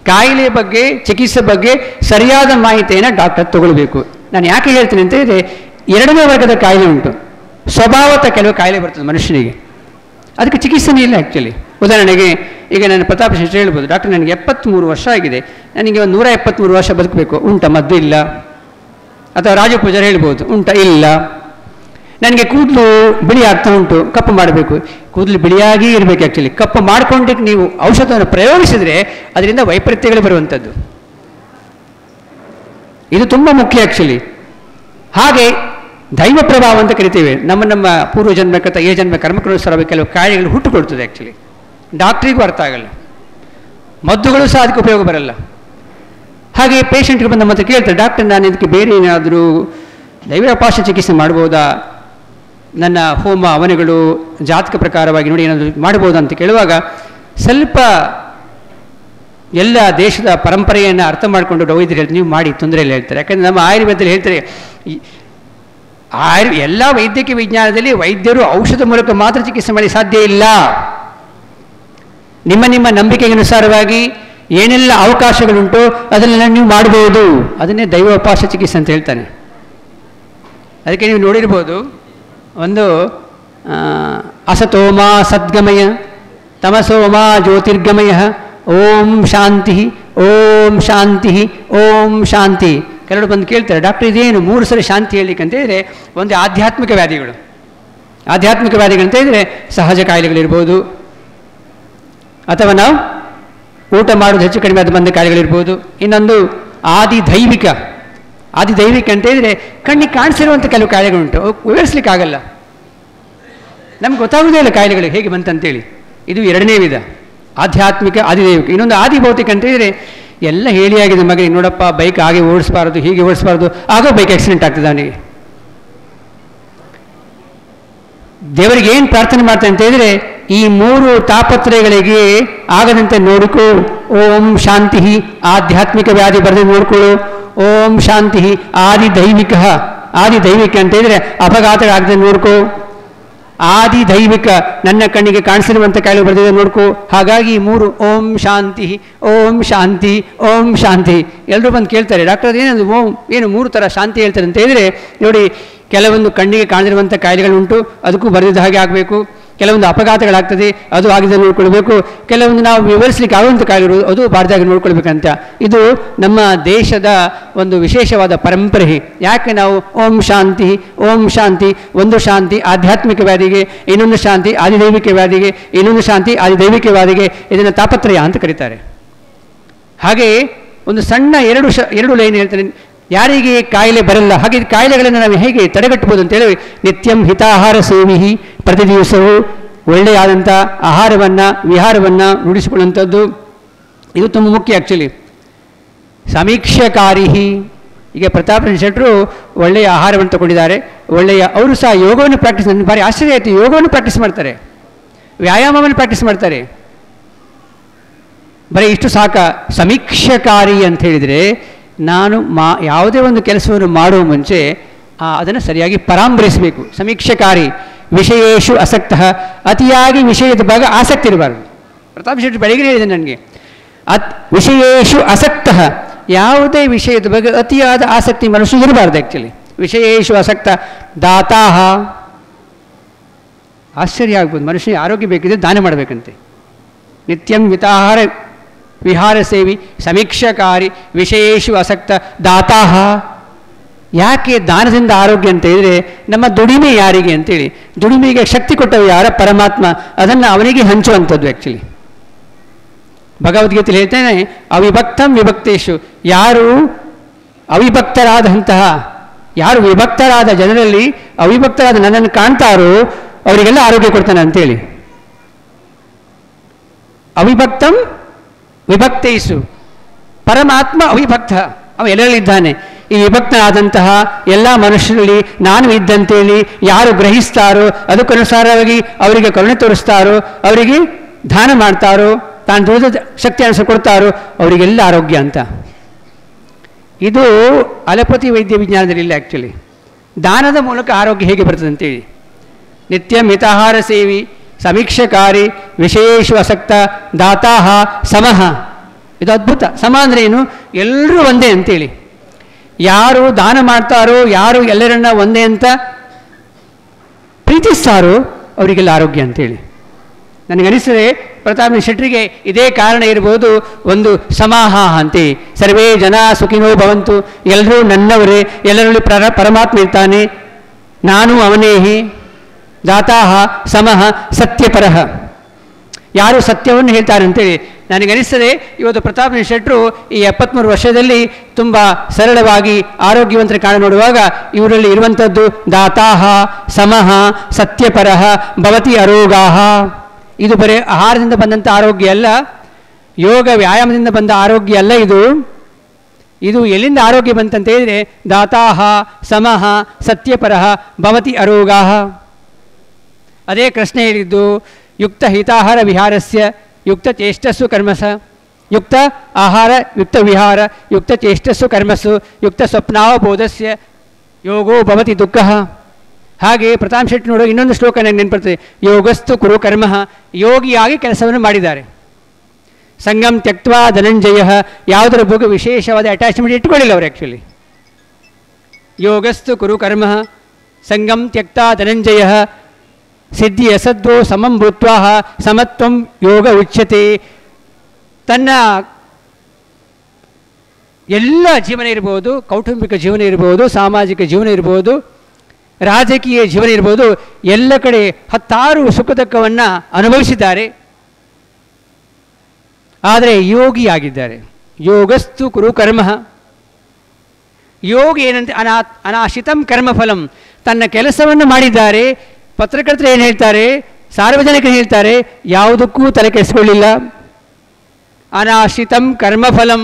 ಕಾಯಿಲೆ ಬಗ್ಗೆ ಚಿಕಿತ್ಸೆ ಬಗ್ಗೆ ಸರಿಯಾದ ಮಾಹಿತಿಯನ್ನು ಡಾಕ್ಟರ್ ತಗೊಳ್ಬೇಕು. ನಾನು ಯಾಕೆ ಹೇಳ್ತೀನಿ ಅಂತ ಹೇಳಿದರೆ, ಎರಡನೇ ವರ್ಗದ ಕಾಯಿಲೆ ಉಂಟು. ಸ್ವಭಾವತ ಕೆಲವು ಕಾಯಿಲೆ ಬರ್ತದೆ ಮನುಷ್ಯನಿಗೆ, ಅದಕ್ಕೆ ಚಿಕಿತ್ಸೆನೇ ಇಲ್ಲ. ಆ್ಯಕ್ಚುಲಿ ಉದಾಹರಣೆಗೆ ಈಗ ನಾನು ಪ್ರತಾಪ್ ಶೆಟ್ಟಿ ಹೇಳ್ಬೋದು, ಡಾಕ್ಟರ್ ನನಗೆ 73 ವರ್ಷ ಆಗಿದೆ, ನನಗೆ ಒಂದು 173 ವರ್ಷ ಬದುಕಬೇಕು, ಉಂಟ ಮದ್ದು ಇಲ್ಲ. ಅಥವಾ ರಾಜು ಪೂಜಾರಿ ಹೇಳ್ಬೋದು, ಉಂಟ ಇಲ್ಲ, ನನಗೆ ಕೂದಲು ಬಿಳಿ ಆಗ್ತಾ ಉಂಟು, ಕಪ್ಪು ಮಾಡಬೇಕು. ಕೂದಲು ಬಿಳಿಯಾಗಿ ಇರಬೇಕು. ಆ್ಯಕ್ಚುಲಿ ಕಪ್ಪು ಮಾಡಿಕೊಂಡಕ್ಕೆ ನೀವು ಔಷಧವನ್ನು ಪ್ರಯೋಗಿಸಿದರೆ ಅದರಿಂದ ವೈಪರೀತ್ಯಗಳು ಬರುವಂಥದ್ದು, ಇದು ತುಂಬ ಮುಖ್ಯ. ಆ್ಯಕ್ಚುಲಿ ಹಾಗೆ ದೈವ ಪ್ರಭಾವ ಅಂತ ಕರಿತೀವಿ. ನಮ್ಮ ಪೂರ್ವಜನ್ಮ ಅಥವಾ ಏ ಜನ್ಮ ಕರ್ಮಕ್ಕನುಸಾರ ಕೆಲವು ಕಾಯಿಲೆಗಳು ಹುಟ್ಟುಕೊಳ್ತದೆ. ಆ್ಯಕ್ಚುಲಿ ಡಾಕ್ಟ್ರಿಗೂ ಅರ್ಥ ಆಗಲ್ಲ, ಮದ್ದುಗಳು ಸಹ ಅದಕ್ಕೆ ಉಪಯೋಗ ಬರಲ್ಲ. ಹಾಗೆ ಪೇಷಂಟ್ಗೆ ಬಂದು ಮತ್ತೆ ಕೇಳ್ತಾರೆ, ಡಾಕ್ಟರ್ ನಾನು ಇದಕ್ಕೆ ಬೇರೆ ಏನಾದರೂ ದೈವಪಾಶ ಚಿಕಿತ್ಸೆ ಮಾಡ್ಬೋದಾ, ನನ್ನ ಹೋಮ ಹವನಗಳು ಜಾತಕ ಪ್ರಕಾರವಾಗಿ ನೋಡಿ ಏನಾದರೂ ಮಾಡ್ಬೋದಾ ಅಂತ ಕೇಳುವಾಗ, ಸ್ವಲ್ಪ ಎಲ್ಲ ದೇಶದ ಪರಂಪರೆಯನ್ನು ಅರ್ಥ ಮಾಡಿಕೊಂಡು ವೈದ್ಯರು ಹೇಳ್ತಾರೆ ನೀವು ಮಾಡಿ, ತೊಂದರೆ ಇಲ್ಲ ಹೇಳ್ತಾರೆ. ಯಾಕಂದರೆ ನಮ್ಮ ಆಯುರ್ವೇದದಲ್ಲಿ ಹೇಳ್ತಾರೆ, ಎಲ್ಲ ವೈದ್ಯಕೀಯ ವಿಜ್ಞಾನದಲ್ಲಿ ವೈದ್ಯರು ಔಷಧ ಮೂಲಕ ಮಾತ್ರ ಚಿಕಿತ್ಸೆ ಮಾಡಿ ಸಾಧ್ಯ ಇಲ್ಲ. ನಿಮ್ಮ ನಂಬಿಕೆಗೆ ಅನುಸಾರವಾಗಿ ಏನೆಲ್ಲ ಅವಕಾಶಗಳುಂಟು ಅದನ್ನೆಲ್ಲ ನೀವು ಮಾಡಬಹುದು, ಅದನ್ನೇ ದೈವೋಪಾಸ ಚಿಕಿತ್ಸೆ ಅಂತ ಹೇಳ್ತಾನೆ. ಅದಕ್ಕೆ ನೀವು ನೋಡಿರ್ಬೋದು, ಒಂದು ಅಸತೋಮ ಸದ್ಗಮಯ ತಮಸೋಮ ಜ್ಯೋತಿರ್ಗಮಯ ಓಂ ಶಾಂತಿ ಓಂ ಶಾಂತಿ ಓಂ ಶಾಂತಿ. ಕೆಲವರು ಬಂದು ಕೇಳ್ತಾರೆ, ಡಾಕ್ಟರ್ ಇದೇನು 3 ಸರಿ ಶಾಂತಿ ಹೇಳಲಿಕ್ಕೆ ಅಂತ ಹೇಳಿದರೆ, ಒಂದು ಆಧ್ಯಾತ್ಮಿಕ ವ್ಯಾಧಿಗಳಂತ ಹೇಳಿದರೆ ಸಹಜ ಕಾಯಿಲೆಗಳಿರ್ಬೋದು, ಅಥವಾ ನಾವು ಊಟ ಮಾಡೋದು ಹೆಚ್ಚು ಕಡಿಮೆ ಅದು ಬಂದ ಕಾಯಿಲೆಗಳಿರ್ಬೋದು, ಇನ್ನೊಂದು ಆದಿದೈವಿಕ ಅಂತ ಹೇಳಿದರೆ ಕಣ್ಣಿಗೆ ಕಾಣಿಸಿರುವಂಥ ಕೆಲವು ಕಾಯಿಲೆಗಳುಂಟು, ವಿವರಿಸಲಿಕ್ಕಾಗಲ್ಲ, ನಮ್ಗೆ ಗೊತ್ತಾಗೋದೇ ಇಲ್ಲ ಕಾಯಿಲೆಗಳು ಹೇಗೆ ಬಂತಂತೇಳಿ, ಇದು ಎರಡನೇ ವಿಧ ಆಧ್ಯಾತ್ಮಿಕ ಆದಿದೈವಿಕ. ಇನ್ನೊಂದು ಆದಿಭೌತಿಕ ಅಂತ ಹೇಳಿದರೆ ಎಲ್ಲ ಹೇಳಿಯಾಗಿದೆ ಮಗನಿಗೆ, ನೋಡಪ್ಪ ಬೈಕ್ ಹಾಗೆ ಓಡಿಸಬಾರ್ದು ಹೀಗೆ ಓಡಿಸಬಾರ್ದು, ಆಗೋ ಬೈಕ್ ಆಕ್ಸಿಡೆಂಟ್ ಆಗ್ತದೆ ಅವನಿಗೆ. ದೇವರಿಗೆ ಏನು ಪ್ರಾರ್ಥನೆ ಮಾಡ್ತಾನೆ ಅಂತ ಹೇಳಿದರೆ, ಈ 3 ತಾಪತ್ರಯಗಳಿಗೆ ಆಗದಂತೆ ನೋಡಿಕೋ, ಓಂ ಶಾಂತಿ ಆಧ್ಯಾತ್ಮಿಕ ವ್ಯಾಧಿ ಬರೆದು ನೋಡಿಕೊಳ್ಳು, ಓಂ ಶಾಂತಿ ಆದಿದೈವಿಕ ಅಂತ ಹೇಳಿದರೆ ಅಪಘಾತಗಳಾಗದೆ ನೋಡ್ಕೋ, ಆದಿದೈವಿಕ ನನ್ನ ಕಣ್ಣಿಗೆ ಕಾಣಿಸಿರುವಂಥ ಕಾಯಿಲೆ ಬರೆದಿದೆ ನೋಡ್ಕೋ. ಹಾಗಾಗಿ 3 ಓಂ ಶಾಂತಿ ಓಂ ಶಾಂತಿ ಓಂ ಶಾಂತಿ. ಎಲ್ಲರೂ ಬಂದು ಕೇಳ್ತಾರೆ, ಡಾಕ್ಟರ್ ಏನದು ಓಂ ಏನು 3 ಥರ ಶಾಂತಿ ಹೇಳ್ತಾರೆ ಅಂತ ಹೇಳಿದರೆ, ನೋಡಿ ಕೆಲವೊಂದು ಕಣ್ಣಿಗೆ ಕಾಣಿಸಿರುವಂಥ ಕಾಯಿಲೆಗಳುಂಟು, ಅದಕ್ಕೂ ಬರೆದಿದ್ದ ಹಾಗೆ ಆಗಬೇಕು, ಕೆಲವೊಂದು ಅಪಘಾತಗಳಾಗ್ತದೆ ಅದು ಆಗಿದೆ ನೋಡ್ಕೊಳ್ಬೇಕು, ಕೆಲವೊಂದು ನಾವು ವಿವರಿಸಲಿಕ್ಕೆ ಆಗುವಂಥ ಕಾಯಿಲೆ ಅದು ಬಾರ್ದಾಗಿ ನೋಡ್ಕೊಳ್ಬೇಕಂತ. ಇದು ನಮ್ಮ ದೇಶದ ಒಂದು ವಿಶೇಷವಾದ ಪರಂಪರೆ. ಯಾಕೆ ನಾವು ಓಂ ಶಾಂತಿ, ಒಂದು ಶಾಂತಿ ಆಧ್ಯಾತ್ಮಿಕ ವ್ಯಾಧಿಗೆ, ಇನ್ನೊಂದು ಶಾಂತಿ ಆದಿದೈವಿಕ ವ್ಯಾಧಿಗೆ, ಇನ್ನೊಂದು ಶಾಂತಿ ಆದಿದೈವಿಕ ವ್ಯಾಧಿಗೆ, ಇದನ್ನು ತಾಪತ್ರಯ ಅಂತ ಕರೀತಾರೆ. ಹಾಗೆಯೇ ಒಂದು ಸಣ್ಣ ಎರಡು ಲೈನ್ ಹೇಳ್ತಾರೆ, ಯಾರಿಗೆ ಕಾಯಿಲೆ ಬರಲ್ಲ, ಹಾಗೆ ಕಾಯಿಲೆಗಳನ್ನು ನಾವು ಹೇಗೆ ತಡೆಗಟ್ಟಬಹುದು ಅಂತೇಳಿ, ನಿತ್ಯಂ ಹಿತಾಹಾರ ಸೇವಿಹಿ, ಪ್ರತಿ ದಿವಸವೂ ಒಳ್ಳೆಯದಂಥ ವಿಹಾರವನ್ನು ರೂಢಿಸಿಕೊಳ್ಳುವಂಥದ್ದು, ಇದು ತುಂಬ ಮುಖ್ಯ. ಆ್ಯಕ್ಚುಲಿ ಸಮೀಕ್ಷಾಕಾರಿ, ಈಗ ಪ್ರತಾಪ್ ಶೆಟ್ಟರು ಒಳ್ಳೆಯ ಆಹಾರವನ್ನು ತಗೊಂಡಿದ್ದಾರೆ, ಒಳ್ಳೆಯ ಅವರು ಸಹ ಯೋಗವನ್ನು ಪ್ರಾಕ್ಟೀಸ್, ನನಗೆ ಭಾರಿ ಆಶ್ಚರ್ಯ ಆಯಿತು, ಯೋಗವನ್ನು ಪ್ರಾಕ್ಟೀಸ್ ಮಾಡ್ತಾರೆ, ವ್ಯಾಯಾಮವನ್ನು ಪ್ರಾಕ್ಟೀಸ್ ಮಾಡ್ತಾರೆ. ಬರೀ ಇಷ್ಟು ಸಾಕ, ಸಮೀಕ್ಷಾಕಾರಿ ಅಂತ ಹೇಳಿದರೆ ನಾನು ಯಾವುದೇ ಒಂದು ಕೆಲಸವನ್ನು ಮಾಡುವ ಮುಂಚೆ ಅದನ್ನು ಸರಿಯಾಗಿ ಪರಾಮರ್ಶಿಸಬೇಕು. ಸಮೀಕ್ಷಾಕಾರಿ ವಿಷಯೇಶು ಆಸಕ್ತ, ಅತಿಯಾಗಿ ವಿಷಯದ ಭಾಗ ಆಸಕ್ತಿ ಇರಬಾರದು. ಪ್ರತಾಪ್ ಶೆಟ್ಟಿ ಬೆಳಗ್ಗೆ ಹೇಳಿದೆ ನನಗೆ, ವಿಷಯೇಶು ಆಸಕ್ತ, ಯಾವುದೇ ವಿಷಯದ ಬಗ್ಗೆ ಅತಿಯಾದ ಆಸಕ್ತಿ ಮನುಷ್ಯ ಇರಬಾರ್ದು. ಆ್ಯಕ್ಚುಲಿ ವಿಷಯೇಷು ಆಸಕ್ತ ದಾತಾಃ. ಆಶ್ಚರ್ಯ ಆಗ್ಬೋದು, ಮನುಷ್ಯ ಆರೋಗ್ಯ ಬೇಕಿದ್ರೆ ದಾನ ಮಾಡಬೇಕಂತೆ. ನಿತ್ಯಂ ಹಿತಾಹಾರ ವಿಹಾರ ಸೇವಿ ಸಮೀಕ್ಷಾಕಾರಿ ವಿಷಯೇಷು ಆಸಕ್ತ ದಾತಾಃ. ಯಾಕೆ ದಾನದಿಂದ ಆರೋಗ್ಯ ಅಂತ ಹೇಳಿದರೆ ನಮ್ಮ ದುಡಿಮೆ ಯಾರಿಗೆ ಅಂತೇಳಿ, ದುಡಿಮೆಗೆ ಶಕ್ತಿ ಕೊಟ್ಟವು ಯಾರ? ಪರಮಾತ್ಮ. ಅದನ್ನು ಅವನಿಗೆ ಹಂಚುವಂಥದ್ದು. ಆ್ಯಕ್ಚುಲಿ ಭಗವದ್ಗೀತೆಯಲ್ಲಿ ಹೇಳ್ತೇನೆ, ಅವಿಭಕ್ತಂ ವಿಭಕ್ತೇಶು. ಯಾರು ಅವಿಭಕ್ತರಾದಂತಹ, ಯಾರು ವಿಭಕ್ತರಾದ ಜನರಲ್ಲಿ ಅವಿಭಕ್ತರಾದ ನನ್ನನ್ನು ಕಾಣ್ತಾರೋ ಅವರಿಗೆಲ್ಲ ಆರೋಗ್ಯ ಕೊಡ್ತಾನೆ ಅಂತೇಳಿ. ಅವಿಭಕ್ತಂ ವಿಭಕ್ತೇಶು. ಪರಮಾತ್ಮ ಅವಿಭಕ್ತ, ಅವ ಎಲ್ಲರಲ್ಲಿದ್ದಾನೆ. ಈ ವಿಭಕ್ತನಾದಂತಹ ಎಲ್ಲ ಮನುಷ್ಯರಲ್ಲಿ ನಾನು ಇದ್ದಂತೇಳಿ ಯಾರು ಗ್ರಹಿಸ್ತಾರೋ, ಅದಕ್ಕನುಸಾರವಾಗಿ ಅವರಿಗೆ ಕರುಣೆ ತೋರಿಸ್ತಾರೋ, ಅವರಿಗೆ ದಾನ ಮಾಡ್ತಾರೋ, ತಾನು ದುಡಿದ ಶಕ್ತಿ ಅನುಸರಿಸಿ ಕೊಡ್ತಾರೋ ಅವರಿಗೆಲ್ಲ ಆರೋಗ್ಯ ಅಂತ. ಇದು ಅಲೋಪತಿ ವೈದ್ಯ ವಿಜ್ಞಾನದಲ್ಲಿ ಇಲ್ಲ. ಆ್ಯಕ್ಚುಲಿ ದಾನದ ಮೂಲಕ ಆರೋಗ್ಯ ಹೇಗೆ ಬರ್ತದೆ ಅಂತೇಳಿ, ನಿತ್ಯ ಮಿತಾಹಾರ ಸೇವಿ ಸಮೀಕ್ಷಾಕಾರಿ ವಿಶೇಷ ಆಸಕ್ತ ದಾತಾಹ ಸಮಹ. ಇದು ಅದ್ಭುತ. ಸಮ ಅಂದರೆ ಏನು? ಎಲ್ಲರೂ ಒಂದೇ ಅಂತೇಳಿ. ಯಾರು ದಾನ ಮಾಡ್ತಾರೋ, ಯಾರು ಎಲ್ಲರನ್ನ ಒಂದೇ ಅಂತ ಪ್ರೀತಿಸ್ತಾರೋ ಅವರಿಗೆಲ್ಲ ಆರೋಗ್ಯ ಅಂತೇಳಿ. ನನಗನಿಸಿದರೆ ಪ್ರತಾಪ್ ಶೆಟ್ಟರಿಗೆ ಇದೇ ಕಾರಣ ಇರ್ಬೋದು. ಒಂದು ಸಮಾಹ ಅಂತೆ, ಸರ್ವೇ ಜನ ಸುಖಿನೋ ಭವಂತು, ಎಲ್ಲರೂ ನನ್ನವರೇ, ಎಲ್ಲರಲ್ಲಿ ಪರಮಾತ್ಮ ಇರ್ತಾನೆ, ನಾನು ಅವನೇಹಿ. ದಾತಾಹ ಸಮಹ ಸತ್ಯಪರಹ. ಯಾರು ಸತ್ಯವನ್ನು ಹೇಳ್ತಾರೆ ಅಂತೇಳಿ ನನಗನಿಸ್ತದೆ. ಇವತ್ತು ಪ್ರತಾಪ್ ಶೆಟ್ಟರು ಈ 73 ವರ್ಷದಲ್ಲಿ ತುಂಬ ಸರಳವಾಗಿ ಆರೋಗ್ಯವಂತರ ಕಾಣ ನೋಡುವಾಗ ಇವರಲ್ಲಿ ಇರುವಂಥದ್ದು ದಾತಾಹ ಸಮಹ ಸತ್ಯಪರಹ ಭವತಿ ಅರೋಗಾಹ. ಇದು ಬರೀ ಆಹಾರದಿಂದ ಬಂದಂಥ ಆರೋಗ್ಯ ಅಲ್ಲ, ಯೋಗ ವ್ಯಾಯಾಮದಿಂದ ಬಂದ ಆರೋಗ್ಯ ಅಲ್ಲ. ಇದು ಎಲ್ಲಿಂದ ಆರೋಗ್ಯ ಬಂತಂತ ಹೇಳಿದರೆ ದಾತಾಹ ಸಮಹ ಸತ್ಯಪರಹ ಭವತಿ ಅರೋಗಾಹ. ಅದೇ ಕೃಷ್ಣ ಹೇಳಿದ್ದು, ಯುಕ್ತ ಹಿತಾಹಾರ ವಿಹಾರಸ್ಯ ಯುಕ್ತ ಚೇಷ್ಟಸ್ಸು ಕರ್ಮಸ. ಯುಕ್ತ ಆಹಾರ, ಯುಕ್ತ ವಿಹಾರ, ಯುಕ್ತ ಚೇಷ್ಟಸ್ಸು ಕರ್ಮಸ್ಸು, ಯುಕ್ತ ಸ್ವಪ್ನಾವಬೋಧಸ್ಯ ಯೋಗೋ ಭವತಿ ದುಃಖಃ. ಹಾಗೆ ಪ್ರತಾಪ್ ಶೆಟ್ಟಿ ನೋಡುವ ಇನ್ನೊಂದು ಶ್ಲೋಕ ನನಗೆ ನೆನಪಡ್ತದೆ, ಯೋಗಸ್ತು ಕುರು ಕರ್ಮ. ಯೋಗಿಯಾಗಿ ಕೆಲಸವನ್ನು ಮಾಡಿದ್ದಾರೆ. ಸಂಗಮ್ ತ್ಯಕ್ವಾ ಧನಂಜಯ. ಯಾವುದರ ಬಗ್ಗೆ ವಿಶೇಷವಾದ ಅಟ್ಯಾಚ್ಮೆಂಟ್ ಇಟ್ಕೊಳ್ಳಿಲ್ಲ ಅವರು. ಆ್ಯಕ್ಚುಲಿ ಯೋಗಸ್ತು ಕುರು ಕರ್ಮ ಸಂಗಮ್ ತ್ಯಕ್ತಾ ಧನಂಜಯ ಸಿದ್ಧಿ ಅಸದ್ವೋ ಸಮಂ ಭೂತ್ವಾ ಸಮತ್ವಂ ಯೋಗ ಉಚ್ಯತೆ. ತನ್ನ ಎಲ್ಲ ಜೀವನ ಇರ್ಬೋದು, ಕೌಟುಂಬಿಕ ಜೀವನ ಇರ್ಬೋದು, ಸಾಮಾಜಿಕ ಜೀವನ ಇರ್ಬೋದು, ರಾಜಕೀಯ ಜೀವನ ಇರ್ಬೋದು, ಎಲ್ಲ ಕಡೆ 16 ಸುಖ ದುಃಖವನ್ನು ಅನುಭವಿಸಿದ್ದಾರೆ. ಆದರೆ ಯೋಗಿಯಾಗಿದ್ದಾರೆ. ಯೋಗಸ್ತು ಕುರು ಕರ್ಮ. ಯೋಗಿ ಏನಂತೆ, ಅನಾಶಿತಂ ಕರ್ಮಫಲಂ. ತನ್ನ ಕೆಲಸವನ್ನು ಮಾಡಿದ್ದಾರೆ. ಪತ್ರಕರ್ತರು ಏನು ಹೇಳ್ತಾರೆ, ಸಾರ್ವಜನಿಕರು ಹೇಳ್ತಾರೆ, ಯಾವುದಕ್ಕೂ ತಲೆ ಕೆಡಿಸಿಕೊಳ್ಳಿಲ್ಲ. ಅನಾಶಿತಂ ಕರ್ಮಫಲಂ.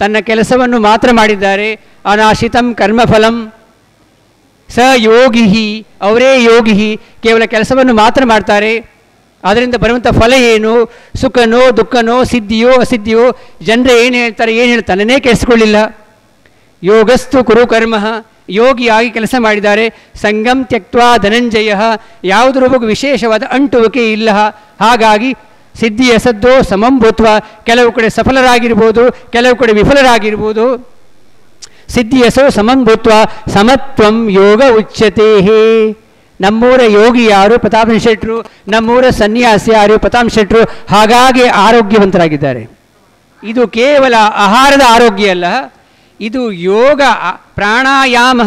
ತನ್ನ ಕೆಲಸವನ್ನು ಮಾತ್ರ ಮಾಡಿದ್ದಾರೆ. ಅನಾಶಿತಂ ಕರ್ಮಫಲಂ ಸ ಯೋಗಿ. ಅವರೇ ಯೋಗಿ. ಕೇವಲ ಕೆಲಸವನ್ನು ಮಾತ್ರ ಮಾಡ್ತಾರೆ. ಅದರಿಂದ ಬರುವಂಥ ಫಲ ಏನು? ಸುಖನೋ ದುಃಖನೋ ಸಿದ್ಧಿಯೋ ಅಸಿದ್ಧಿಯೋ. ಜನರು ಏನು ಹೇಳ್ತಾರೆ, ಏನು ಹೇಳ್ತಾರೆ, ತನ್ನೇ ಕೆಡಿಸಿಕೊಳ್ಳಿಲ್ಲ. ಯೋಗಸ್ತು ಕುರು ಕರ್ಮ. ಯೋಗಿಯಾಗಿ ಕೆಲಸ ಮಾಡಿದ್ದಾರೆ. ಸಂಗಮ್ ತ್ಯಕ್ವಾ ಧನಂಜಯ. ಯಾವುದ್ರ ಬಗ್ಗೆ ವಿಶೇಷವಾದ ಅಂಟುವಿಕೆ ಇಲ್ಲ. ಹಾಗಾಗಿ ಸಿದ್ಧಿ ಎಸದ್ದೋ ಸಮಂ ಭೂತ್ವ. ಕೆಲವು ಕಡೆ ಸಫಲರಾಗಿರ್ಬೋದು, ಕೆಲವು ಕಡೆ ವಿಫಲರಾಗಿರ್ಬೋದು. ಸಿದ್ಧಿ ಎಸೋ ಸಮಂ ಭೂತ್ವ ಸಮತ್ವಂ ಯೋಗ ಉಚ್ಯತೆ. ನಮ್ಮೂರ ಯೋಗಿ ಯಾರು? ಪ್ರತಾಪ್ ಶೆಟ್ಟರು. ನಮ್ಮೂರ ಸನ್ಯಾಸಿ ಯಾರು? ಪ್ರತಾಪ್ ಶೆಟ್ಟರು. ಹಾಗಾಗಿ ಆರೋಗ್ಯವಂತರಾಗಿದ್ದಾರೆ. ಇದು ಕೇವಲ ಆಹಾರದ ಆರೋಗ್ಯ ಅಲ್ಲ, ಇದು ಯೋಗ ಪ್ರಾಣಾಯಾಮ,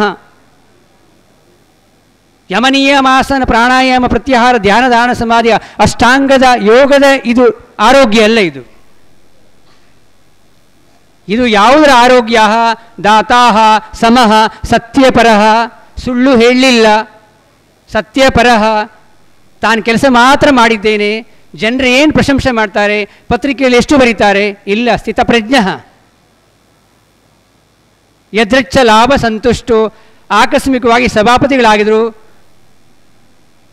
ಯಮನಿಯಮಾಸನ ಪ್ರಾಣಾಯಾಮ ಪ್ರತ್ಯಾಹಾರ ಧ್ಯಾನ ದಾನ ಸಮಾಧಿಯ ಅಷ್ಟಾಂಗದ ಯೋಗದ ಇದು ಆರೋಗ್ಯ ಅಲ್ಲ. ಇದು ಯಾವುದರ ಆರೋಗ್ಯ? ದಾತಾಹ ಸಮಹ ಸತ್ಯಪರಹ. ಸುಳ್ಳು ಹೇಳಲಿಲ್ಲ, ಸತ್ಯಪರಹ. ತಾನು ಕೆಲಸ ಮಾತ್ರ ಮಾಡಿದ್ದೇನೆ. ಜನರು ಏನು ಪ್ರಶಂಸೆ ಮಾಡ್ತಾರೆ, ಪತ್ರಿಕೆಯಲ್ಲಿ ಎಷ್ಟು ಬರೀತಾರೆ, ಇಲ್ಲ. ಸ್ಥಿತಪ್ರಜ್ಞ ಯದೃಚ್ಛ ಲಾಭ ಸಂತುಷ್ಟು. ಆಕಸ್ಮಿಕವಾಗಿ ಸಭಾಪತಿಗಳಾಗಿದ್ದರು.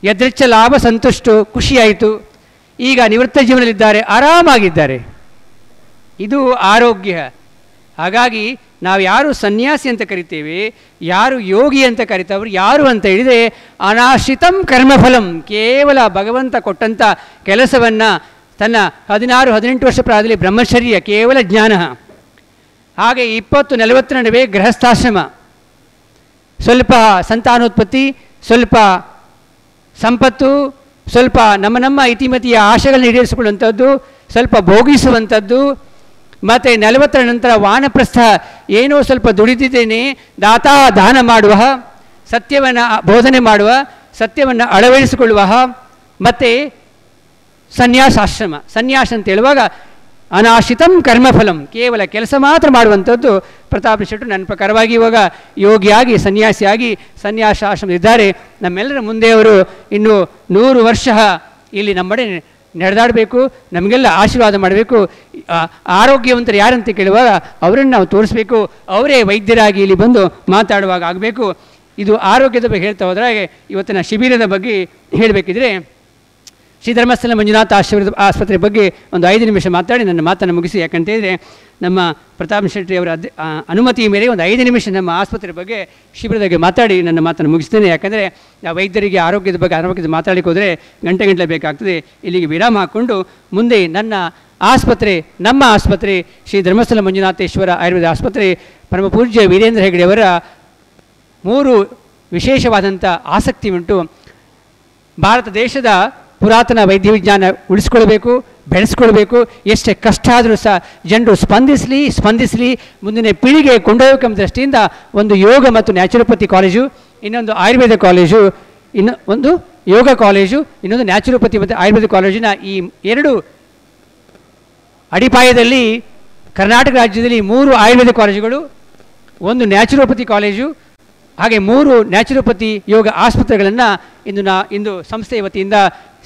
ಯದೃಚ್ಛ ಲಾಭ ಸಂತುಷ್ಟು, ಖುಷಿಯಾಯಿತು. ಈಗ ನಿವೃತ್ತ ಜೀವನದಲ್ಲಿದ್ದಾರೆ, ಆರಾಮಾಗಿದ್ದಾರೆ. ಇದು ಆರೋಗ್ಯ. ಹಾಗಾಗಿ ನಾವು ಯಾರು ಸನ್ಯಾಸಿ ಅಂತ ಕರಿತೇವೆ, ಯಾರು ಯೋಗಿ ಅಂತ ಕರಿತವರು ಯಾರು ಅಂತ ಹೇಳಿದರೆ ಅನಾಶ್ರಿತಂ ಕರ್ಮಫಲಂ. ಕೇವಲ ಭಗವಂತ ಕೊಟ್ಟಂಥ ಕೆಲಸವನ್ನು ತನ್ನ 16-18 ವರ್ಷ ಪ್ರಾಯದಲ್ಲಿ ಬ್ರಹ್ಮಚರ್ಯ ಕೇವಲ ಜ್ಞಾನ. ಹಾಗೆ 20-40 ನಡುವೆ ಗೃಹಸ್ಥಾಶ್ರಮ. ಸ್ವಲ್ಪ ಸಂತಾನೋತ್ಪತ್ತಿ, ಸ್ವಲ್ಪ ಸಂಪತ್ತು, ಸ್ವಲ್ಪ ನಮ್ಮ ನಮ್ಮ ಇತಿಮಿತಿಯ ಆಶೆಗಳನ್ನು ಈಡೇರಿಸಿಕೊಳ್ಳುವಂಥದ್ದು, ಸ್ವಲ್ಪ ಭೋಗಿಸುವಂಥದ್ದು. ಮತ್ತು 40ರ ನಂತರ ವಾನಪ್ರಸ್ಥ ಏನೋ ಸ್ವಲ್ಪ ದುಡಿದಿದ್ದೇನೆ, ದಾತಾ ದಾನ ಮಾಡುವ, ಸತ್ಯವನ್ನು ಬೋಧನೆ ಮಾಡುವ, ಸತ್ಯವನ್ನು ಅಳವಡಿಸಿಕೊಳ್ಳುವ. ಮತ್ತು ಸನ್ಯಾಸಾಶ್ರಮ, ಸನ್ಯಾಸ ಅಂತ ಹೇಳುವಾಗ ಅನಾಶಿತಂ ಕರ್ಮಫಲಂ, ಕೇವಲ ಕೆಲಸ ಮಾತ್ರ ಮಾಡುವಂಥದ್ದು. ಪ್ರತಾಪ ಶೆಟ್ಟರು ನನ್ನ ಪ್ರಕಾರವಾಗಿ ಇವಾಗ ಯೋಗಿಯಾಗಿ ಸನ್ಯಾಸಿಯಾಗಿ ಸನ್ಯಾಸಾಶ್ರಮದಿದ್ದಾರೆ. ನಮ್ಮೆಲ್ಲರ ಮುಂದೆ ಅವರು ಇನ್ನೂ 100 ವರ್ಷ ಇಲ್ಲಿ ನಮ್ಮಡೆ ನಡೆದಾಡಬೇಕು, ನಮಗೆಲ್ಲ ಆಶೀರ್ವಾದ ಮಾಡಬೇಕು. ಆರೋಗ್ಯವಂತರು ಯಾರಂತ ಕೇಳುವಾಗ ಅವರನ್ನು ನಾವು ತೋರಿಸ್ಬೇಕು, ಅವರೇ ವೈದ್ಯರಾಗಿ ಇಲ್ಲಿ ಬಂದು ಮಾತಾಡುವಾಗ ಆಗಬೇಕು. ಇದು ಆರೋಗ್ಯದ ಬಗ್ಗೆ ಹೇಳ್ತಾ ಹೋದ್ರಾಗೆ ಇವತ್ತಿನ ಶಿಬಿರದ ಬಗ್ಗೆ ಹೇಳಬೇಕಿದ್ರೆ ಶ್ರೀ ಧರ್ಮಸ್ಥಳ ಮಂಜುನಾಥ ಆಶೀರ್ವಾದ ಆಸ್ಪತ್ರೆ ಬಗ್ಗೆ ಒಂದು 5 ನಿಮಿಷ ಮಾತಾಡಿ ನನ್ನ ಮಾತನ್ನು ಮುಗಿಸಿ. ಯಾಕಂತೇಳಿದರೆ ನಮ್ಮ ಪ್ರತಾಪ್ ಶೆಟ್ಟಿ ಅವರ ಅನುಮತಿ ಮೇರೆಗೆ ಒಂದು 5 ನಿಮಿಷ ನಮ್ಮ ಆಸ್ಪತ್ರೆ ಬಗ್ಗೆ ಶಿಬಿರದ ಬಗ್ಗೆ ಮಾತಾಡಿ ನನ್ನ ಮಾತನ್ನು ಮುಗಿಸ್ತೇನೆ. ಯಾಕಂದರೆ ನಾವು ವೈದ್ಯರಿಗೆ ಆರೋಗ್ಯದ ಬಗ್ಗೆ ಮಾತಾಡಲಿಕ್ಕೆ ಹೋದರೆ ಗಂಟೆ ಬೇಕಾಗ್ತದೆ. ಇಲ್ಲಿಗೆ ವಿರಾಮ ಹಾಕ್ಕೊಂಡು ಮುಂದೆ ನನ್ನ ಆಸ್ಪತ್ರೆ, ನಮ್ಮ ಆಸ್ಪತ್ರೆ ಶ್ರೀ ಧರ್ಮಸ್ಥಳ ಮಂಜುನಾಥೇಶ್ವರ ಆಯುರ್ವೇದ ಆಸ್ಪತ್ರೆ, ಪರಮ ಪೂಜ್ಯ ವೀರೇಂದ್ರ ಹೆಗಡೆಯವರ 3 ವಿಶೇಷವಾದಂಥ ಆಸಕ್ತಿ ಉಂಟು. ಭಾರತ ದೇಶದ ಪುರಾತನ ವೈದ್ಯ ವಿಜ್ಞಾನ ಉಳಿಸ್ಕೊಳ್ಬೇಕು, ಬೆಳೆಸ್ಕೊಳ್ಬೇಕು. ಎಷ್ಟೇ ಕಷ್ಟ ಆದರೂ ಸಹ ಜನರು ಸ್ಪಂದಿಸಲಿ, ಮುಂದಿನ ಪೀಳಿಗೆ ಕೊಂಡೊಯ್ಯಬೇಕೆಂಬ ದೃಷ್ಟಿಯಿಂದ ಒಂದು ಯೋಗ ಮತ್ತು ನ್ಯಾಚುರೋಪತಿ ಕಾಲೇಜು, ಇನ್ನೊಂದು ಆಯುರ್ವೇದ ಕಾಲೇಜು, ಒಂದು ಯೋಗ ಕಾಲೇಜು, ಇನ್ನೊಂದು ನ್ಯಾಚುರೋಪತಿ ಮತ್ತು ಆಯುರ್ವೇದ ಕಾಲೇಜಿನ ಈ 2 ಅಡಿಪಾಯದಲ್ಲಿ ಕರ್ನಾಟಕ ರಾಜ್ಯದಲ್ಲಿ 3 ಆಯುರ್ವೇದ ಕಾಲೇಜುಗಳು, 1 ನ್ಯಾಚುರೋಪತಿ ಕಾಲೇಜು, ಹಾಗೆ 3 ನ್ಯಾಚುರೋಪತಿ ಯೋಗ ಆಸ್ಪತ್ರೆಗಳನ್ನು ಇಂದು ಸಂಸ್ಥೆಯ ವತಿಯಿಂದ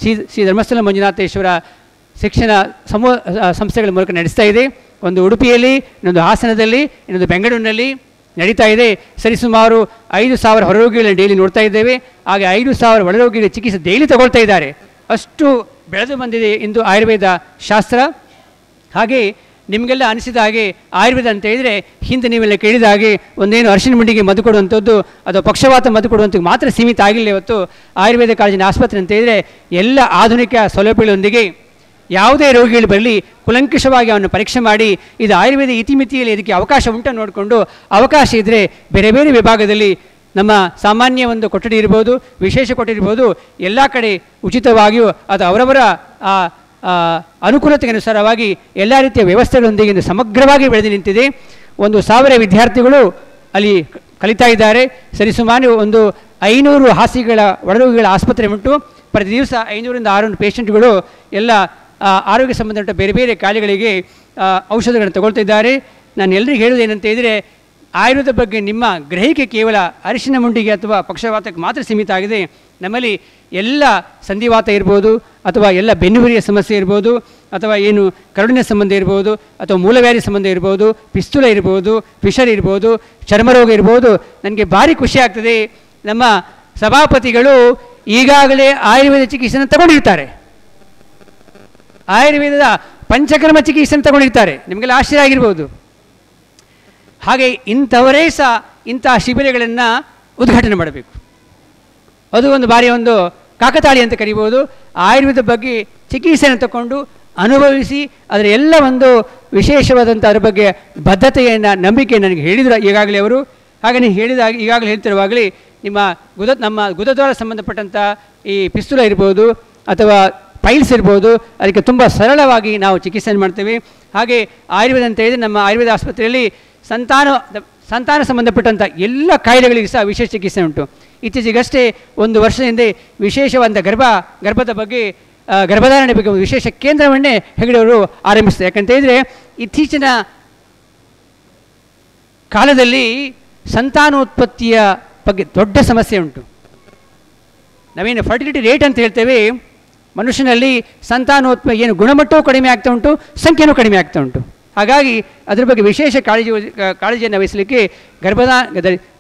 ಶ್ರೀ ಧರ್ಮಸ್ಥಳ ಮಂಜುನಾಥೇಶ್ವರ ಶಿಕ್ಷಣ ಸಂಸ್ಥೆಗಳ ಮೂಲಕ ನಡೆಸ್ತಾ ಇದೆ. ಒಂದು ಉಡುಪಿಯಲ್ಲಿ, ಇನ್ನೊಂದು ಹಾಸನದಲ್ಲಿ, ಇನ್ನೊಂದು ಬೆಂಗಳೂರಿನಲ್ಲಿ ನಡೀತಾ ಇದೆ. ಸರಿಸುಮಾರು 5,000 ಹೊರರೋಗಿಗಳನ್ನು ಡೈಲಿ ನೋಡ್ತಾ ಇದ್ದೇವೆ. ಹಾಗೆ 5,000 ಒಳರೋಗಿಗಳ ಚಿಕಿತ್ಸೆ ಡೈಲಿ ತಗೊಳ್ತಾ ಇದ್ದಾರೆ. ಅಷ್ಟು ಬೆಳೆದು ಬಂದಿದೆ ಇಂದು ಆಯುರ್ವೇದ ಶಾಸ್ತ್ರ. ಹಾಗೆ ನಿಮಗೆಲ್ಲ ಅನಿಸಿದ ಹಾಗೆ ಆಯುರ್ವೇದ ಅಂತ ಹೇಳಿದರೆ ಹಿಂದೆ ನೀವೆಲ್ಲ ಕೇಳಿದ ಹಾಗೆ ಒಂದೇನು ಅರಿಶಿನ ಮುಂಡಿಗೆ ಮದ್ದು ಕೊಡುವಂಥದ್ದು ಅಥವಾ ಪಕ್ಷವಾತ ಮದ್ದು ಕೊಡುವಂಥದ್ದು ಮಾತ್ರ ಸೀಮಿತ ಆಗಿಲ್ಲ. ಇವತ್ತು ಆಯುರ್ವೇದ ಕಾಲೇಜಿನ ಆಸ್ಪತ್ರೆ ಅಂತ ಹೇಳಿದರೆ ಎಲ್ಲ ಆಧುನಿಕ ಸೌಲಭ್ಯಗಳೊಂದಿಗೆ ಯಾವುದೇ ರೋಗಿಗಳು ಬರಲಿ ಕುಲಂಕುಷವಾಗಿ ಅವನು ಪರೀಕ್ಷೆ ಮಾಡಿ ಇದು ಆಯುರ್ವೇದ ಇತಿಮಿತಿಯಲ್ಲಿ ಇದಕ್ಕೆ ಅವಕಾಶ ಉಂಟು ನೋಡಿಕೊಂಡು, ಅವಕಾಶ ಇದ್ದರೆ ಬೇರೆ ಬೇರೆ ವಿಭಾಗದಲ್ಲಿ ನಮ್ಮ ಸಾಮಾನ್ಯ ಒಂದು ಕೊಠಡಿ ಇರ್ಬೋದು, ವಿಶೇಷ ಕೊಠಡಿ ಇರ್ಬೋದು, ಎಲ್ಲ ಕಡೆ ಉಚಿತವಾಗಿಯೂ ಅದು ಅವರವರ ಅನುಕೂಲತೆಗೆ ಅನುಸಾರವಾಗಿ ಎಲ್ಲ ರೀತಿಯ ವ್ಯವಸ್ಥೆಗಳೊಂದಿಗೆ ಸಮಗ್ರವಾಗಿ ಬೆಳೆದು ನಿಂತಿದೆ. 1,000 ವಿದ್ಯಾರ್ಥಿಗಳು ಅಲ್ಲಿ ಕಲಿತಾ ಇದ್ದಾರೆ. ಸರಿಸುಮಾರು 500 ಹಾಸಿಗೆಗಳ ಒಳರೋಗಿಗಳ ಆಸ್ಪತ್ರೆ ಉಂಟು. ಪ್ರತಿ ದಿವಸ 500 ಇಂದ 600 ಪೇಷೆಂಟ್ಗಳು ಎಲ್ಲ ಆರೋಗ್ಯ ಸಂಬಂಧಪಟ್ಟ ಬೇರೆ ಬೇರೆ ಕಾಯಿಲೆಗಳಿಗೆ ಔಷಧಗಳನ್ನು ತಗೊಳ್ತಿದ್ದಾರೆ. ನಾನು ಎಲ್ಲರಿಗೂ ಹೇಳೋದು ಏನಂತ ಹೇಳಿದರೆ, ಆಯುರ್ವೇದ ಬಗ್ಗೆ ನಿಮ್ಮ ಗ್ರಹಿಕೆ ಕೇವಲ ಅರಿಶಿನ ಮುಂಡಿಗೆ ಅಥವಾ ಪಕ್ಷವಾತಕ್ಕೆ ಮಾತ್ರ ಸೀಮಿತ ಆಗಿದೆ. ನಮ್ಮಲ್ಲಿ ಎಲ್ಲ ಸಂಧಿವಾತ ಇರ್ಬೋದು, ಅಥವಾ ಎಲ್ಲ ಬೆನ್ನುಹುರಿಯ ಸಮಸ್ಯೆ ಇರ್ಬೋದು, ಅಥವಾ ಏನು ಕರುಳಿನ ಸಂಬಂಧ ಇರ್ಬೋದು, ಅಥವಾ ಮೂಲವ್ಯಾಧಿ ಸಂಬಂಧ ಇರ್ಬೋದು, ಪಿಸ್ತೂಲ ಇರ್ಬೋದು, ಫಿಷರ್ ಇರ್ಬೋದು, ಚರ್ಮರೋಗ ಇರ್ಬೋದು. ನನಗೆ ಭಾರಿ ಖುಷಿ ಆಗ್ತದೆ, ನಮ್ಮ ಸಭಾಪತಿಗಳು ಈಗಾಗಲೇ ಆಯುರ್ವೇದ ಚಿಕಿತ್ಸೆಯನ್ನು ತಗೊಂಡಿರ್ತಾರೆ, ಆಯುರ್ವೇದದ ಪಂಚಕರ್ಮ ಚಿಕಿತ್ಸೆಯನ್ನು ತಗೊಂಡಿರ್ತಾರೆ. ನಿಮಗೆಲ್ಲ ಆಶ್ಚರ್ಯ ಆಗಿರ್ಬೋದು. ಹಾಗೆ ಇಂಥವರೇ ಸಹ ಇಂಥ ಶಿಬಿರಗಳನ್ನು ಉದ್ಘಾಟನೆ ಮಾಡಬೇಕು. ಅದು ಒಂದು ಬಾರಿ ಒಂದು ಕಾಕತಾಳಿ ಅಂತ ಕರಿಬೋದು. ಆಯುರ್ವೇದ ಬಗ್ಗೆ ಚಿಕಿತ್ಸೆಯನ್ನು ತಗೊಂಡು ಅನುಭವಿಸಿ ಅದರ ಎಲ್ಲ ಒಂದು ವಿಶೇಷವಾದಂಥ ಅದರ ಬಗ್ಗೆ ಬದ್ಧತೆಯನ್ನು, ನಂಬಿಕೆ ನನಗೆ ಹೇಳಿದ್ರು ಈಗಾಗಲೇ ಅವರು. ಹಾಗೆಯೇ ಈಗಾಗಲೇ ಹೇಳ್ತಿರುವಾಗಲೇ ನಮ್ಮ ಗುದದ್ವಾರ ಸಂಬಂಧಪಟ್ಟಂಥ ಈ ಪಿಸ್ತೂಲ ಇರ್ಬೋದು ಅಥವಾ ಪೈಲ್ಸ್ ಇರ್ಬೋದು, ಅದಕ್ಕೆ ತುಂಬ ಸರಳವಾಗಿ ನಾವು ಚಿಕಿತ್ಸೆಯನ್ನು ಮಾಡ್ತೇವೆ. ಹಾಗೆ ಆಯುರ್ವೇದ ಅಂತ ಹೇಳಿದರೆ ನಮ್ಮ ಆಯುರ್ವೇದ ಆಸ್ಪತ್ರೆಯಲ್ಲಿ ಸಂತಾನ ಸಂಬಂಧಪಟ್ಟಂಥ ಎಲ್ಲ ಕಾಯಿಲೆಗಳಿಗೆ ಸಹ ವಿಶೇಷ ಚಿಕಿತ್ಸೆ ಉಂಟು. ಇತ್ತೀಚೆಗಷ್ಟೇ 1 ವರ್ಷದ ಹಿಂದೆ ವಿಶೇಷವಾದ ಗರ್ಭಧಾರಣೆ ಬಗ್ಗೆ ಒಂದು ವಿಶೇಷ ಕೇಂದ್ರವನ್ನೇ ಹೆಗಡೆಯವರು ಆರಂಭಿಸಿದೆ. ಯಾಕಂತ ಹೇಳಿದರೆ ಇತ್ತೀಚಿನ ಕಾಲದಲ್ಲಿ ಸಂತಾನೋತ್ಪತ್ತಿಯ ಬಗ್ಗೆ ದೊಡ್ಡ ಸಮಸ್ಯೆ ಉಂಟು. ನಾವೇನು ಫರ್ಟಿಲಿಟಿ ರೇಟ್ ಅಂತ ಹೇಳ್ತೇವೆ, ಮನುಷ್ಯನಲ್ಲಿ ಏನು ಗುಣಮಟ್ಟವೂ ಕಡಿಮೆ ಆಗ್ತಾ ಉಂಟು, ಸಂಖ್ಯೆಯೂ ಕಡಿಮೆ ಆಗ್ತಾ ಉಂಟು. ಹಾಗಾಗಿ ಅದರ ಬಗ್ಗೆ ವಿಶೇಷ ಕಾಳಜಿಯನ್ನು ವಹಿಸಲಿಕ್ಕೆ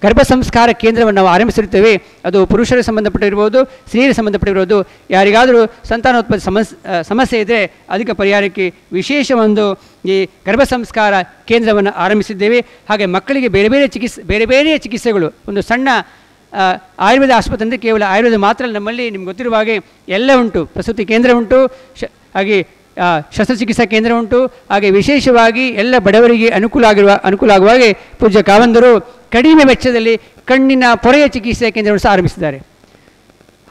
ಗರ್ಭ ಸಂಸ್ಕಾರ ಕೇಂದ್ರವನ್ನು ನಾವು ಆರಂಭಿಸಿರುತ್ತೇವೆ. ಅದು ಪುರುಷರಿಗೆ ಸಂಬಂಧಪಟ್ಟಿರ್ಬೋದು, ಸ್ತ್ರೀಯರಿಗೆ ಸಂಬಂಧಪಟ್ಟಿರ್ಬೋದು. ಯಾರಿಗಾದರೂ ಸಂತಾನೋತ್ಪತ್ತಿ ಸಮಸ್ಯೆ ಇದ್ದರೆ ಅದಕ್ಕೆ ಪರಿಹಾರಕ್ಕೆ ವಿಶೇಷ ಒಂದು ಈ ಗರ್ಭ ಸಂಸ್ಕಾರ ಕೇಂದ್ರವನ್ನು ಆರಂಭಿಸಿದ್ದೇವೆ. ಹಾಗೆ ಮಕ್ಕಳಿಗೆ ಬೇರೆ ಬೇರೆ ಚಿಕಿತ್ಸೆಗಳು, ಒಂದು ಸಣ್ಣ ಆಯುರ್ವೇದ ಆಸ್ಪತ್ರೆ ಅಂದರೆ ಕೇವಲ ಆಯುರ್ವೇದ ಮಾತ್ರ ನಮ್ಮಲ್ಲಿ ನಿಮ್ಗೆ ಗೊತ್ತಿರುವ ಹಾಗೆ ಎಲ್ಲ ಉಂಟು. ಪ್ರಸೂತಿ ಕೇಂದ್ರ ಉಂಟು, ಹಾಗೆ ಶಸ್ತ್ರಚಿಕಿತ್ಸಾ ಕೇಂದ್ರ ಉಂಟು. ಹಾಗೆ ವಿಶೇಷವಾಗಿ ಎಲ್ಲ ಬಡವರಿಗೆ ಅನುಕೂಲ ಆಗುವ ಹಾಗೆ ಪೂಜ್ಯ ಕಾವಂದರು ಕಡಿಮೆ ವೆಚ್ಚದಲ್ಲಿ ಕಣ್ಣಿನ ಪೊರೆಯ ಚಿಕಿತ್ಸಾ ಕೇಂದ್ರವನ್ನು ಸಹ ಆರಂಭಿಸಿದ್ದಾರೆ.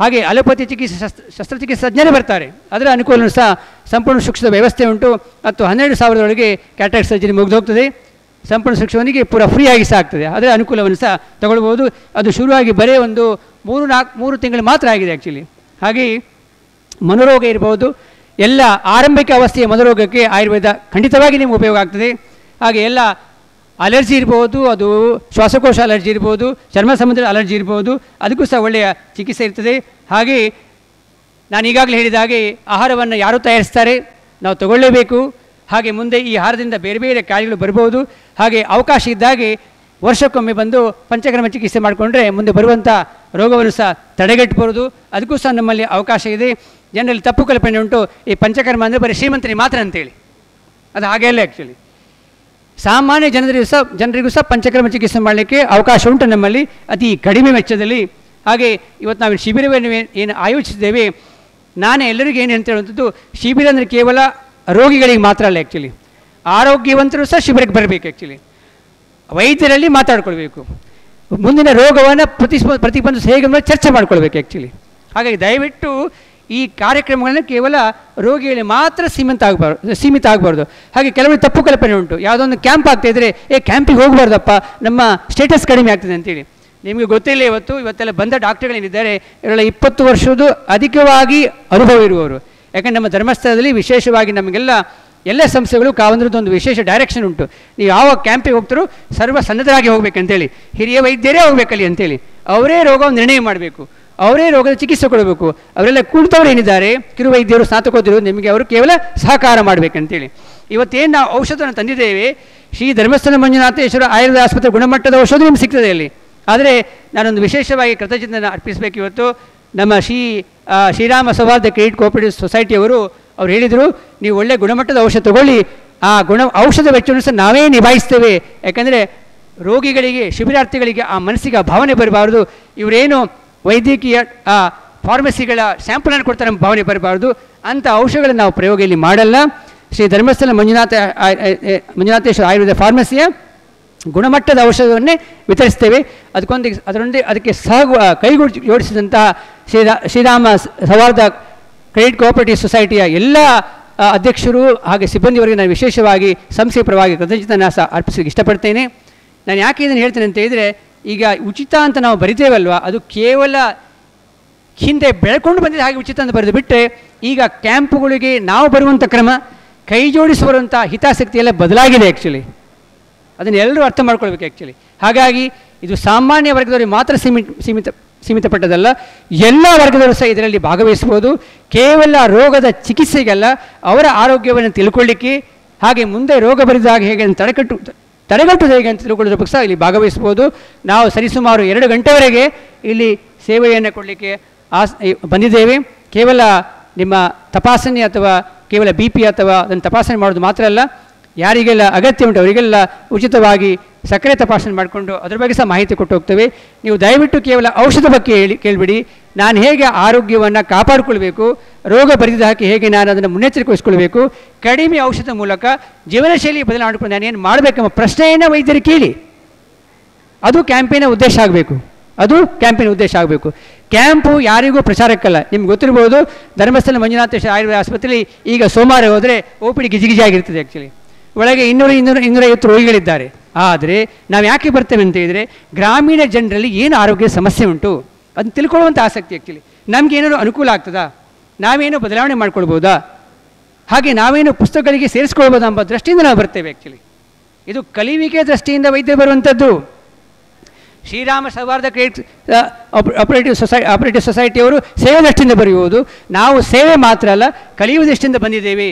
ಹಾಗೆ ಅಲೋಪತಿ ಚಿಕಿತ್ಸಾ ಶಸ್ತ್ರಚಿಕಿತ್ಸಾಜ್ಞರೇ ಬರ್ತಾರೆ, ಅದರ ಅನುಕೂಲವೂ ಸಹ ಸಂಪೂರ್ಣ ಶಿಕ್ಷಣ ವ್ಯವಸ್ಥೆ ಉಂಟು. ಮತ್ತು 12,000 ಒಳಗೆ ಕ್ಯಾಟ್ರಾಕ್ಟ್ ಸರ್ಜರಿ ಮುಗಿದೋಗ್ತದೆ. ಸಂಪೂರ್ಣ ಶಿಕ್ಷಣವನಿಗೆ ಪೂರ ಫ್ರೀಯಾಗಿ ಸಹ ಆಗ್ತದೆ, ಅದರ ಅನುಕೂಲವನ್ನು ಸಹ ತಗೊಳ್ಬೋದು. ಅದು ಶುರುವಾಗಿ ಬರೀ ಒಂದು 3-4 ತಿಂಗಳು ಮಾತ್ರ ಆಗಿದೆ ಆ್ಯಕ್ಚುಲಿ. ಹಾಗೆಯೇ ಮನೋರೋಗ ಇರಬಹುದು, ಎಲ್ಲ ಆರಂಭಿಕ ಅವಸ್ಥೆಯ ಮನೋರೋಗಕ್ಕೆ ಆಯುರ್ವೇದ ಖಂಡಿತವಾಗಿ ನಿಮಗೆ ಉಪಯೋಗ ಆಗ್ತದೆ. ಹಾಗೆ ಎಲ್ಲ ಅಲರ್ಜಿ ಇರ್ಬೋದು, ಅದು ಶ್ವಾಸಕೋಶ ಅಲರ್ಜಿ ಇರ್ಬೋದು, ಚರ್ಮ ಸಂಬಂಧದ ಅಲರ್ಜಿ ಇರ್ಬೋದು, ಅದಕ್ಕೂ ಸಹ ಒಳ್ಳೆಯ ಚಿಕಿತ್ಸೆ ಇರ್ತದೆ. ಹಾಗೆ ನಾನು ಈಗಾಗಲೇ ಹೇಳಿದ ಹಾಗೆ ಆಹಾರವನ್ನು ಯಾರು ತಯಾರಿಸ್ತಾರೆ, ನಾವು ತಗೊಳ್ಳೇಬೇಕು. ಹಾಗೆ ಮುಂದೆ ಈ ಆಹಾರದಿಂದ ಬೇರೆ ಬೇರೆ ಕಾಯಿಲೆಗಳು ಬರ್ಬೋದು. ಹಾಗೆ ಅವಕಾಶ ಇದ್ದಾಗೆ ವರ್ಷಕ್ಕೊಮ್ಮೆ ಬಂದು ಪಂಚಕರ್ಮ ಚಿಕಿತ್ಸೆ ಮಾಡಿಕೊಂಡ್ರೆ ಮುಂದೆ ಬರುವಂಥ ರೋಗವನ್ನು ಸಹ ತಡೆಗಟ್ಟಬಹುದು. ಅದಕ್ಕೂ ಸಹ ನಮ್ಮಲ್ಲಿ ಅವಕಾಶ ಇದೆ. ಜನರಲ್ಲಿ ತಪ್ಪು ಕಲ್ಪನೆ ಉಂಟು, ಈ ಪಂಚಕರ್ಮ ಅಂದರೆ ಬರೀ ಶ್ರೀಮಂತರಿಗೆ ಮಾತ್ರ ಅಂತೇಳಿ. ಅದು ಹಾಗೆ ಅಲ್ಲ ಆ್ಯಕ್ಚುಲಿ, ಸಾಮಾನ್ಯ ಜನರಿಗೂ ಸಹ ಪಂಚಕರ್ಮ ಚಿಕಿತ್ಸೆ ಮಾಡಲಿಕ್ಕೆ ಅವಕಾಶ ಉಂಟು ನಮ್ಮಲ್ಲಿ ಅತಿ ಕಡಿಮೆ ವೆಚ್ಚದಲ್ಲಿ. ಹಾಗೆ ಇವತ್ತು ನಾವು ಶಿಬಿರವನ್ನು ಏನು ಆಯೋಜಿಸಿದ್ದೇವೆ, ನಾನೇ ಎಲ್ಲರಿಗೂ ಏನು ಅಂತ ಹೇಳುವಂಥದ್ದು, ಶಿಬಿರ ಅಂದರೆ ಕೇವಲ ರೋಗಿಗಳಿಗೆ ಮಾತ್ರ ಅಲ್ಲ ಆ್ಯಕ್ಚುಲಿ, ಆರೋಗ್ಯವಂತರು ಸಹ ಶಿಬಿರಕ್ಕೆ ಬರಬೇಕು. ಆ್ಯಕ್ಚುಲಿ ವೈದ್ಯರಲ್ಲಿ ಮಾತಾಡ್ಕೊಳ್ಬೇಕು, ಮುಂದಿನ ರೋಗವನ್ನು ಪ್ರತಿಬಂಧಿಸಿ ಹೇಗೆ ಅನ್ನೋದು ಚರ್ಚೆ ಮಾಡಿಕೊಳ್ಬೇಕು ಆ್ಯಕ್ಚುಲಿ. ಹಾಗಾಗಿ ದಯವಿಟ್ಟು ಈ ಕಾರ್ಯಕ್ರಮಗಳನ್ನು ಕೇವಲ ರೋಗಿಗಳಿಗೆ ಮಾತ್ರ ಸೀಮಿತ ಆಗಬಾರ್ದು. ಹಾಗೆ ಕೆಲವೊಂದು ತಪ್ಪು ಕಲ್ಪನೆ ಉಂಟು, ಯಾವುದೋ ಒಂದು ಕ್ಯಾಂಪ್ ಆಗ್ತಾಯಿದ್ರೆ ಕ್ಯಾಂಪಿಗೆ ಹೋಗಬಾರ್ದಪ್ಪ, ನಮ್ಮ ಸ್ಟೇಟಸ್ ಕಡಿಮೆ ಆಗ್ತದೆ ಅಂತೇಳಿ. ನಿಮಗೆ ಗೊತ್ತಿಲ್ಲ, ಇವತ್ತೆಲ್ಲ ಬಂದ ಡಾಕ್ಟರ್ಗಳೇನಿದ್ದಾರೆ ಇವರೆಲ್ಲ 20 ವರ್ಷದ್ದು ಅಧಿಕವಾಗಿ ಅನುಭವ ಇರುವವರು. ಯಾಕಂದರೆ ನಮ್ಮ ಧರ್ಮಸ್ಥಳದಲ್ಲಿ ವಿಶೇಷವಾಗಿ ನಮಗೆಲ್ಲ ಎಲ್ಲ ಸಂಸ್ಥೆಗಳು ಕಾವಂದ್ರದ್ದೊಂದು ವಿಶೇಷ ಡೈರೆಕ್ಷನ್ ಉಂಟು. ನೀವು ಯಾವ ಕ್ಯಾಂಪಿಗೆ ಹೋಗ್ತಾರೋ ಸರ್ವಸನ್ನದ್ಧರಾಗಿ ಹೋಗಬೇಕಂತೇಳಿ, ಹಿರಿಯ ವೈದ್ಯರೇ ಹೋಗಬೇಕಲ್ಲಿ ಅಂತೇಳಿ, ಅವರೇ ರೋಗವನ್ನು ನಿರ್ಣಯ ಮಾಡಬೇಕು, ಅವರೇ ರೋಗದ ಚಿಕಿತ್ಸೆ ಕೊಡಬೇಕು. ಅವರೆಲ್ಲ ಕುಳಿತವ್ರು ಏನಿದ್ದಾರೆ ಕಿರುವೈದ್ಯರು, ಸ್ನಾತಕೋದ್ಯರು, ನಿಮಗೆ ಅವರು ಕೇವಲ ಸಹಕಾರ ಮಾಡಬೇಕಂತೇಳಿ. ಇವತ್ತೇನು ನಾವು ಔಷಧವನ್ನು ತಂದಿದ್ದೇವೆ, ಶ್ರೀ ಧರ್ಮಸ್ಥಳ ಮಂಜುನಾಥೇಶ್ವರ ಆಯುರ್ವೇದ ಆಸ್ಪತ್ರೆ ಗುಣಮಟ್ಟದ ಔಷಧ ನಿಮ್ಗೆ ಸಿಗ್ತದೆ ಅಲ್ಲಿ. ಆದರೆ ನಾನೊಂದು ವಿಶೇಷವಾಗಿ ಕೃತಜ್ಞತೆಯನ್ನು ಅರ್ಪಿಸಬೇಕು. ಇವತ್ತು ನಮ್ಮ ಶ್ರೀರಾಮ ಸೌಹಾರ್ದ ಕ್ರೆಡಿಟ್ ಕೋಆಪರೇಟಿವ್ ಸೊಸೈಟಿಯವರು ಅವ್ರು ಹೇಳಿದರು, ನೀವು ಒಳ್ಳೆ ಗುಣಮಟ್ಟದ ಔಷಧ ತಗೊಳ್ಳಿ, ಆ ಔಷಧ ವೆಚ್ಚವನ್ನು ಸಹ ನಾವೇ ನಿಭಾಯಿಸ್ತೇವೆ. ಯಾಕಂದರೆ ರೋಗಿಗಳಿಗೆ, ಶಿಬಿರಾರ್ಥಿಗಳಿಗೆ ಆ ಮನಸ್ಸಿಗೆ ಆ ಭಾವನೆ ಬರಬಾರ್ದು, ಇವರೇನು ವೈದ್ಯಕೀಯ ಫಾರ್ಮಸಿಗಳ ಸ್ಯಾಂಪಲನ್ನು ಕೊಡ್ತಾರೆ ನಮ್ಮ ಭಾವನೆ ಬರಬಾರ್ದು. ಅಂಥ ಔಷಧಗಳನ್ನು ನಾವು ಪ್ರಯೋಗ ಇಲ್ಲಿ ಮಾಡಲ್ಲ. ಶ್ರೀ ಧರ್ಮಸ್ಥಳ ಮಂಜುನಾಥೇಶ್ವರ ಆಯುರ್ವೇದ ಫಾರ್ಮಸಿಯ ಗುಣಮಟ್ಟದ ಔಷಧವನ್ನೇ ವಿತರಿಸ್ತೇವೆ. ಅದಕ್ಕೆ ಕೈಗೂಡಿ ಜೋಡಿಸಿದಂತಹ ಶ್ರೀರಾಮ ಸೌಹಾರ್ದ ಕ್ರೆಡಿಟ್ ಕೋಆಪರೇಟಿವ್ ಸೊಸೈಟಿಯ ಎಲ್ಲ ಅಧ್ಯಕ್ಷರು ಹಾಗೆ ಸಿಬ್ಬಂದಿಯವರಿಗೆ ನಾನು ವಿಶೇಷವಾಗಿ ಸಂಸ್ಥೆ ಪರವಾಗಿ ಕೃತಜ್ಞತೆಯನ್ನು ಸಹ ಅರ್ಪಿಸಲಿಕ್ಕೆ ಇಷ್ಟಪಡ್ತೇನೆ. ನಾನು ಯಾಕೆ ಇದನ್ನು ಹೇಳ್ತೇನೆ ಅಂತ ಹೇಳಿದರೆ, ಈಗ ಉಚಿತ ಅಂತ ನಾವು ಬರಿತೇವಲ್ವ, ಅದು ಕೇವಲ ಹಿಂದೆ ಬೆಳ್ಕೊಂಡು ಬಂದಿದ್ದ ಹಾಗೆ ಉಚಿತ ಅಂತ ಬರೆದು ಬಿಟ್ಟರೆ, ಈಗ ಕ್ಯಾಂಪುಗಳಿಗೆ ನಾವು ಬರುವಂಥ ಕ್ರಮ, ಕೈ ಜೋಡಿಸುವಂಥ ಹಿತಾಸಕ್ತಿಯೆಲ್ಲ ಬದಲಾಗಿದೆ ಆ್ಯಕ್ಚುಲಿ. ಅದನ್ನು ಎಲ್ಲರೂ ಅರ್ಥ ಮಾಡ್ಕೊಳ್ಬೇಕು ಆ್ಯಕ್ಚುಲಿ. ಹಾಗಾಗಿ ಇದು ಸಾಮಾನ್ಯ ವರ್ಗದವರಿಗೆ ಮಾತ್ರ ಸೀಮಿತಪಟ್ಟದಲ್ಲ, ಎಲ್ಲ ವರ್ಗದವರು ಸಹ ಇದರಲ್ಲಿ ಭಾಗವಹಿಸ್ಬೋದು. ಕೇವಲ ರೋಗದ ಚಿಕಿತ್ಸೆಗಲ್ಲ, ಅವರ ಆರೋಗ್ಯವನ್ನು ತಿಳ್ಕೊಳ್ಳಿಕ್ಕೆ, ಹಾಗೆ ಮುಂದೆ ರೋಗ ಬರಿದಾಗ ಹೇಗೆ ತಡೆಗಟ್ಟುವುದು ಹೇಗೆ ಅಂತ ತಿಳ್ಕೊಳ್ಳೋದ್ರ ಬಗ್ಗೆ ಸಹ ಇಲ್ಲಿ ಭಾಗವಹಿಸ್ಬೋದು. ನಾವು ಸರಿಸುಮಾರು 2 ಗಂಟೆವರೆಗೆ ಇಲ್ಲಿ ಸೇವೆಯನ್ನು ಕೊಡಲಿಕ್ಕೆ ಬಂದಿದ್ದೇವೆ. ಕೇವಲ ನಿಮ್ಮ ತಪಾಸಣೆ ಅಥವಾ ಕೇವಲ BP ಅಥವಾ ಅದನ್ನು ತಪಾಸಣೆ ಮಾಡೋದು ಮಾತ್ರ ಅಲ್ಲ, ಯಾರಿಗೆಲ್ಲ ಅಗತ್ಯ ಉಂಟು ಅವರಿಗೆಲ್ಲ ಉಚಿತವಾಗಿ ಸಕ್ಕರೆ ತಪಾಸಣೆ ಮಾಡಿಕೊಂಡು ಅದ್ರ ಬಗ್ಗೆ ಸಹ ಮಾಹಿತಿ ಕೊಟ್ಟು ಹೋಗ್ತೇವೆ. ನೀವು ದಯವಿಟ್ಟು ಕೇವಲ ಔಷಧ ಬಗ್ಗೆ ಕೇಳಿಬಿಡಿ, ನಾನು ಹೇಗೆ ಆರೋಗ್ಯವನ್ನು ಕಾಪಾಡಿಕೊಳ್ಬೇಕು, ರೋಗ ಬರಿದ ಹಾಕಿ ಹೇಗೆ ನಾನು ಅದನ್ನು ಮುನ್ನೆಚ್ಚರಿಕೆ ವಹಿಸ್ಕೊಳ್ಬೇಕು, ಕಡಿಮೆ ಔಷಧ ಮೂಲಕ ಜೀವನಶೈಲಿ ಬದಲಾವಣೆ ಮಾಡಿಕೊಂಡು ನಾನೇನು ಮಾಡಬೇಕೆಂಬ ಪ್ರಶ್ನೆಯನ್ನು ವೈದ್ಯರು ಕೇಳಿ. ಅದು ಕ್ಯಾಂಪೇನ ಉದ್ದೇಶ ಆಗಬೇಕು. ಕ್ಯಾಂಪು ಯಾರಿಗೂ ಪ್ರಚಾರಕ್ಕಲ್ಲ. ನಿಮ್ಗೆ ಗೊತ್ತಿರ್ಬೋದು, ಧರ್ಮಸ್ಥಳ ಮಂಜುನಾಥೇಶ್ವರ ಆಯುರ್ವೇದ ಆಸ್ಪತ್ರೆಯಲ್ಲಿ ಈಗ ಸೋಮವಾರ ಹೋದರೆ OPD ಗಿಜಿಗಿಜಿಯಾಗಿರ್ತದೆ ಆ್ಯಕ್ಚುಲಿ. ಒಳಗೆ 200-250 ರೋಗಿಗಳಿದ್ದಾರೆ. ಆದರೆ ನಾವು ಯಾಕೆ ಬರ್ತೇವೆ ಅಂತ ಹೇಳಿದರೆ, ಗ್ರಾಮೀಣ ಜನರಲ್ಲಿ ಏನು ಆರೋಗ್ಯ ಸಮಸ್ಯೆ ಉಂಟು ಅದನ್ನು ತಿಳ್ಕೊಳ್ಳುವಂಥ ಆಸಕ್ತಿ ಆ್ಯಕ್ಚುಲಿ. ನಮಗೇನಾದ್ರು ಅನುಕೂಲ ಆಗ್ತದಾ, ನಾವೇನು ಬದಲಾವಣೆ ಮಾಡ್ಕೊಳ್ಬೋದಾ, ಹಾಗೆ ನಾವೇನು ಪುಸ್ತಕಗಳಿಗೆ ಸೇರಿಸ್ಕೊಳ್ಬೋದಾ ಎಂಬ ದೃಷ್ಟಿಯಿಂದ ನಾವು ಬರ್ತೇವೆ ಆ್ಯಕ್ಚುಲಿ. ಇದು ಕಲಿವಿಕೆ ದೃಷ್ಟಿಯಿಂದ ವೈದ್ಯ ಬರುವಂಥದ್ದು. ಶ್ರೀರಾಮ ಸೌಹಾರ್ದ ಕ್ರೆಡಿಟ್ ಆಪರೇಟಿವ್ ಸೊಸೈಟಿಯವರು ಸೇವೆ ದೃಷ್ಟಿಯಿಂದ ಬರೆಯುವುದು. ನಾವು ಸೇವೆ ಮಾತ್ರ ಅಲ್ಲ, ಕಲಿಯುವ ದೃಷ್ಟಿಯಿಂದ ಬಂದಿದ್ದೇವೆ.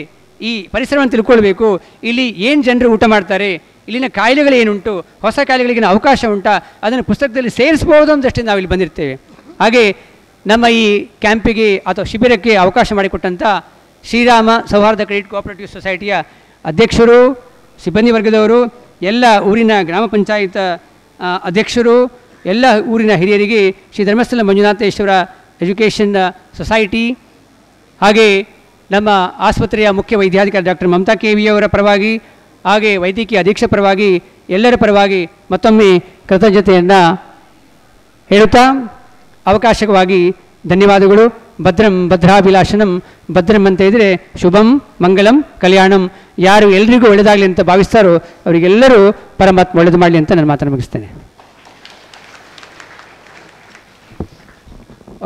ಈ ಪರಿಸರವನ್ನು ತಿಳ್ಕೊಳ್ಬೇಕು. ಇಲ್ಲಿ ಏನು ಜನರು ಊಟ ಮಾಡ್ತಾರೆ, ಇಲ್ಲಿನ ಕಾಯಿಲೆಗಳೇನುಂಟು, ಹೊಸ ಕಾಯಿಲೆಗಳಿಗಿನ ಅವಕಾಶ ಉಂಟಾ, ಅದನ್ನು ಪುಸ್ತಕದಲ್ಲಿ ಸೇರಿಸ್ಬೋದು ಅಂತ ಅಷ್ಟೇ ನಾವಿಲ್ಲಿ ಬಂದಿರ್ತೇವೆ. ಹಾಗೆ ನಮ್ಮ ಈ ಕ್ಯಾಂಪಿಗೆ ಅಥವಾ ಶಿಬಿರಕ್ಕೆ ಅವಕಾಶ ಮಾಡಿಕೊಟ್ಟಂಥ ಶ್ರೀರಾಮ ಸೌಹಾರ್ದ ಕ್ರೆಡಿಟ್ ಕೋಆಪರೇಟಿವ್ ಸೊಸೈಟಿಯ ಅಧ್ಯಕ್ಷರು, ಸಿಬ್ಬಂದಿ ವರ್ಗದವರು, ಎಲ್ಲ ಊರಿನ ಗ್ರಾಮ ಪಂಚಾಯತ್ ಅಧ್ಯಕ್ಷರು, ಎಲ್ಲ ಊರಿನ ಹಿರಿಯರಿಗೆ, ಶ್ರೀ ಧರ್ಮಸ್ಥಳ ಮಂಜುನಾಥೇಶ್ವರ ಎಜುಕೇಷನ್ ಸೊಸೈಟಿ ಹಾಗೆ ನಮ್ಮ ಆಸ್ಪತ್ರೆಯ ಮುಖ್ಯ ವೈದ್ಯಾಧಿಕಾರಿ ಡಾಕ್ಟರ್ ಮಮತಾ ಕೆವಿಯವರ ಪರವಾಗಿ ಹಾಗೆ ವೈದ್ಯಕೀಯ ಅಧೀಕ್ಷಕ ಪರವಾಗಿ ಎಲ್ಲರ ಪರವಾಗಿ ಮತ್ತೊಮ್ಮೆ ಕೃತಜ್ಞತೆಯನ್ನು ಹೇಳುತ್ತಾ ಅವಕಾಶಕ್ಕಾಗಿ ಧನ್ಯವಾದಗಳು. ಭದ್ರಂ ಭದ್ರಾಭಿಲಾಷಣಂ, ಭದ್ರಂ ಅಂತ ಇದ್ರೆ ಶುಭಂ ಮಂಗಳಂ ಕಲ್ಯಾಣಂ. ಯಾರು ಎಲ್ಲರಿಗೂ ಒಳ್ಳೆಯದಾಗಲಿ ಅಂತ ಭಾವಿಸ್ತಾರೋ ಅವರಿಗೆಲ್ಲರೂ ಪರಮಾತ್ಮ ಒಳ್ಳೆಯದು ಮಾಡಲಿ ಅಂತ ನಾನು ಮಾತನ್ನು ಮುಗಿಸ್ತೇನೆ.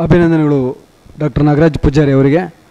ಅಭಿನಂದನೆಗಳು ಡಾಕ್ಟರ್ ನಾಗರಾಜ್ ಪೂಜಾರಿ ಅವರಿಗೆ.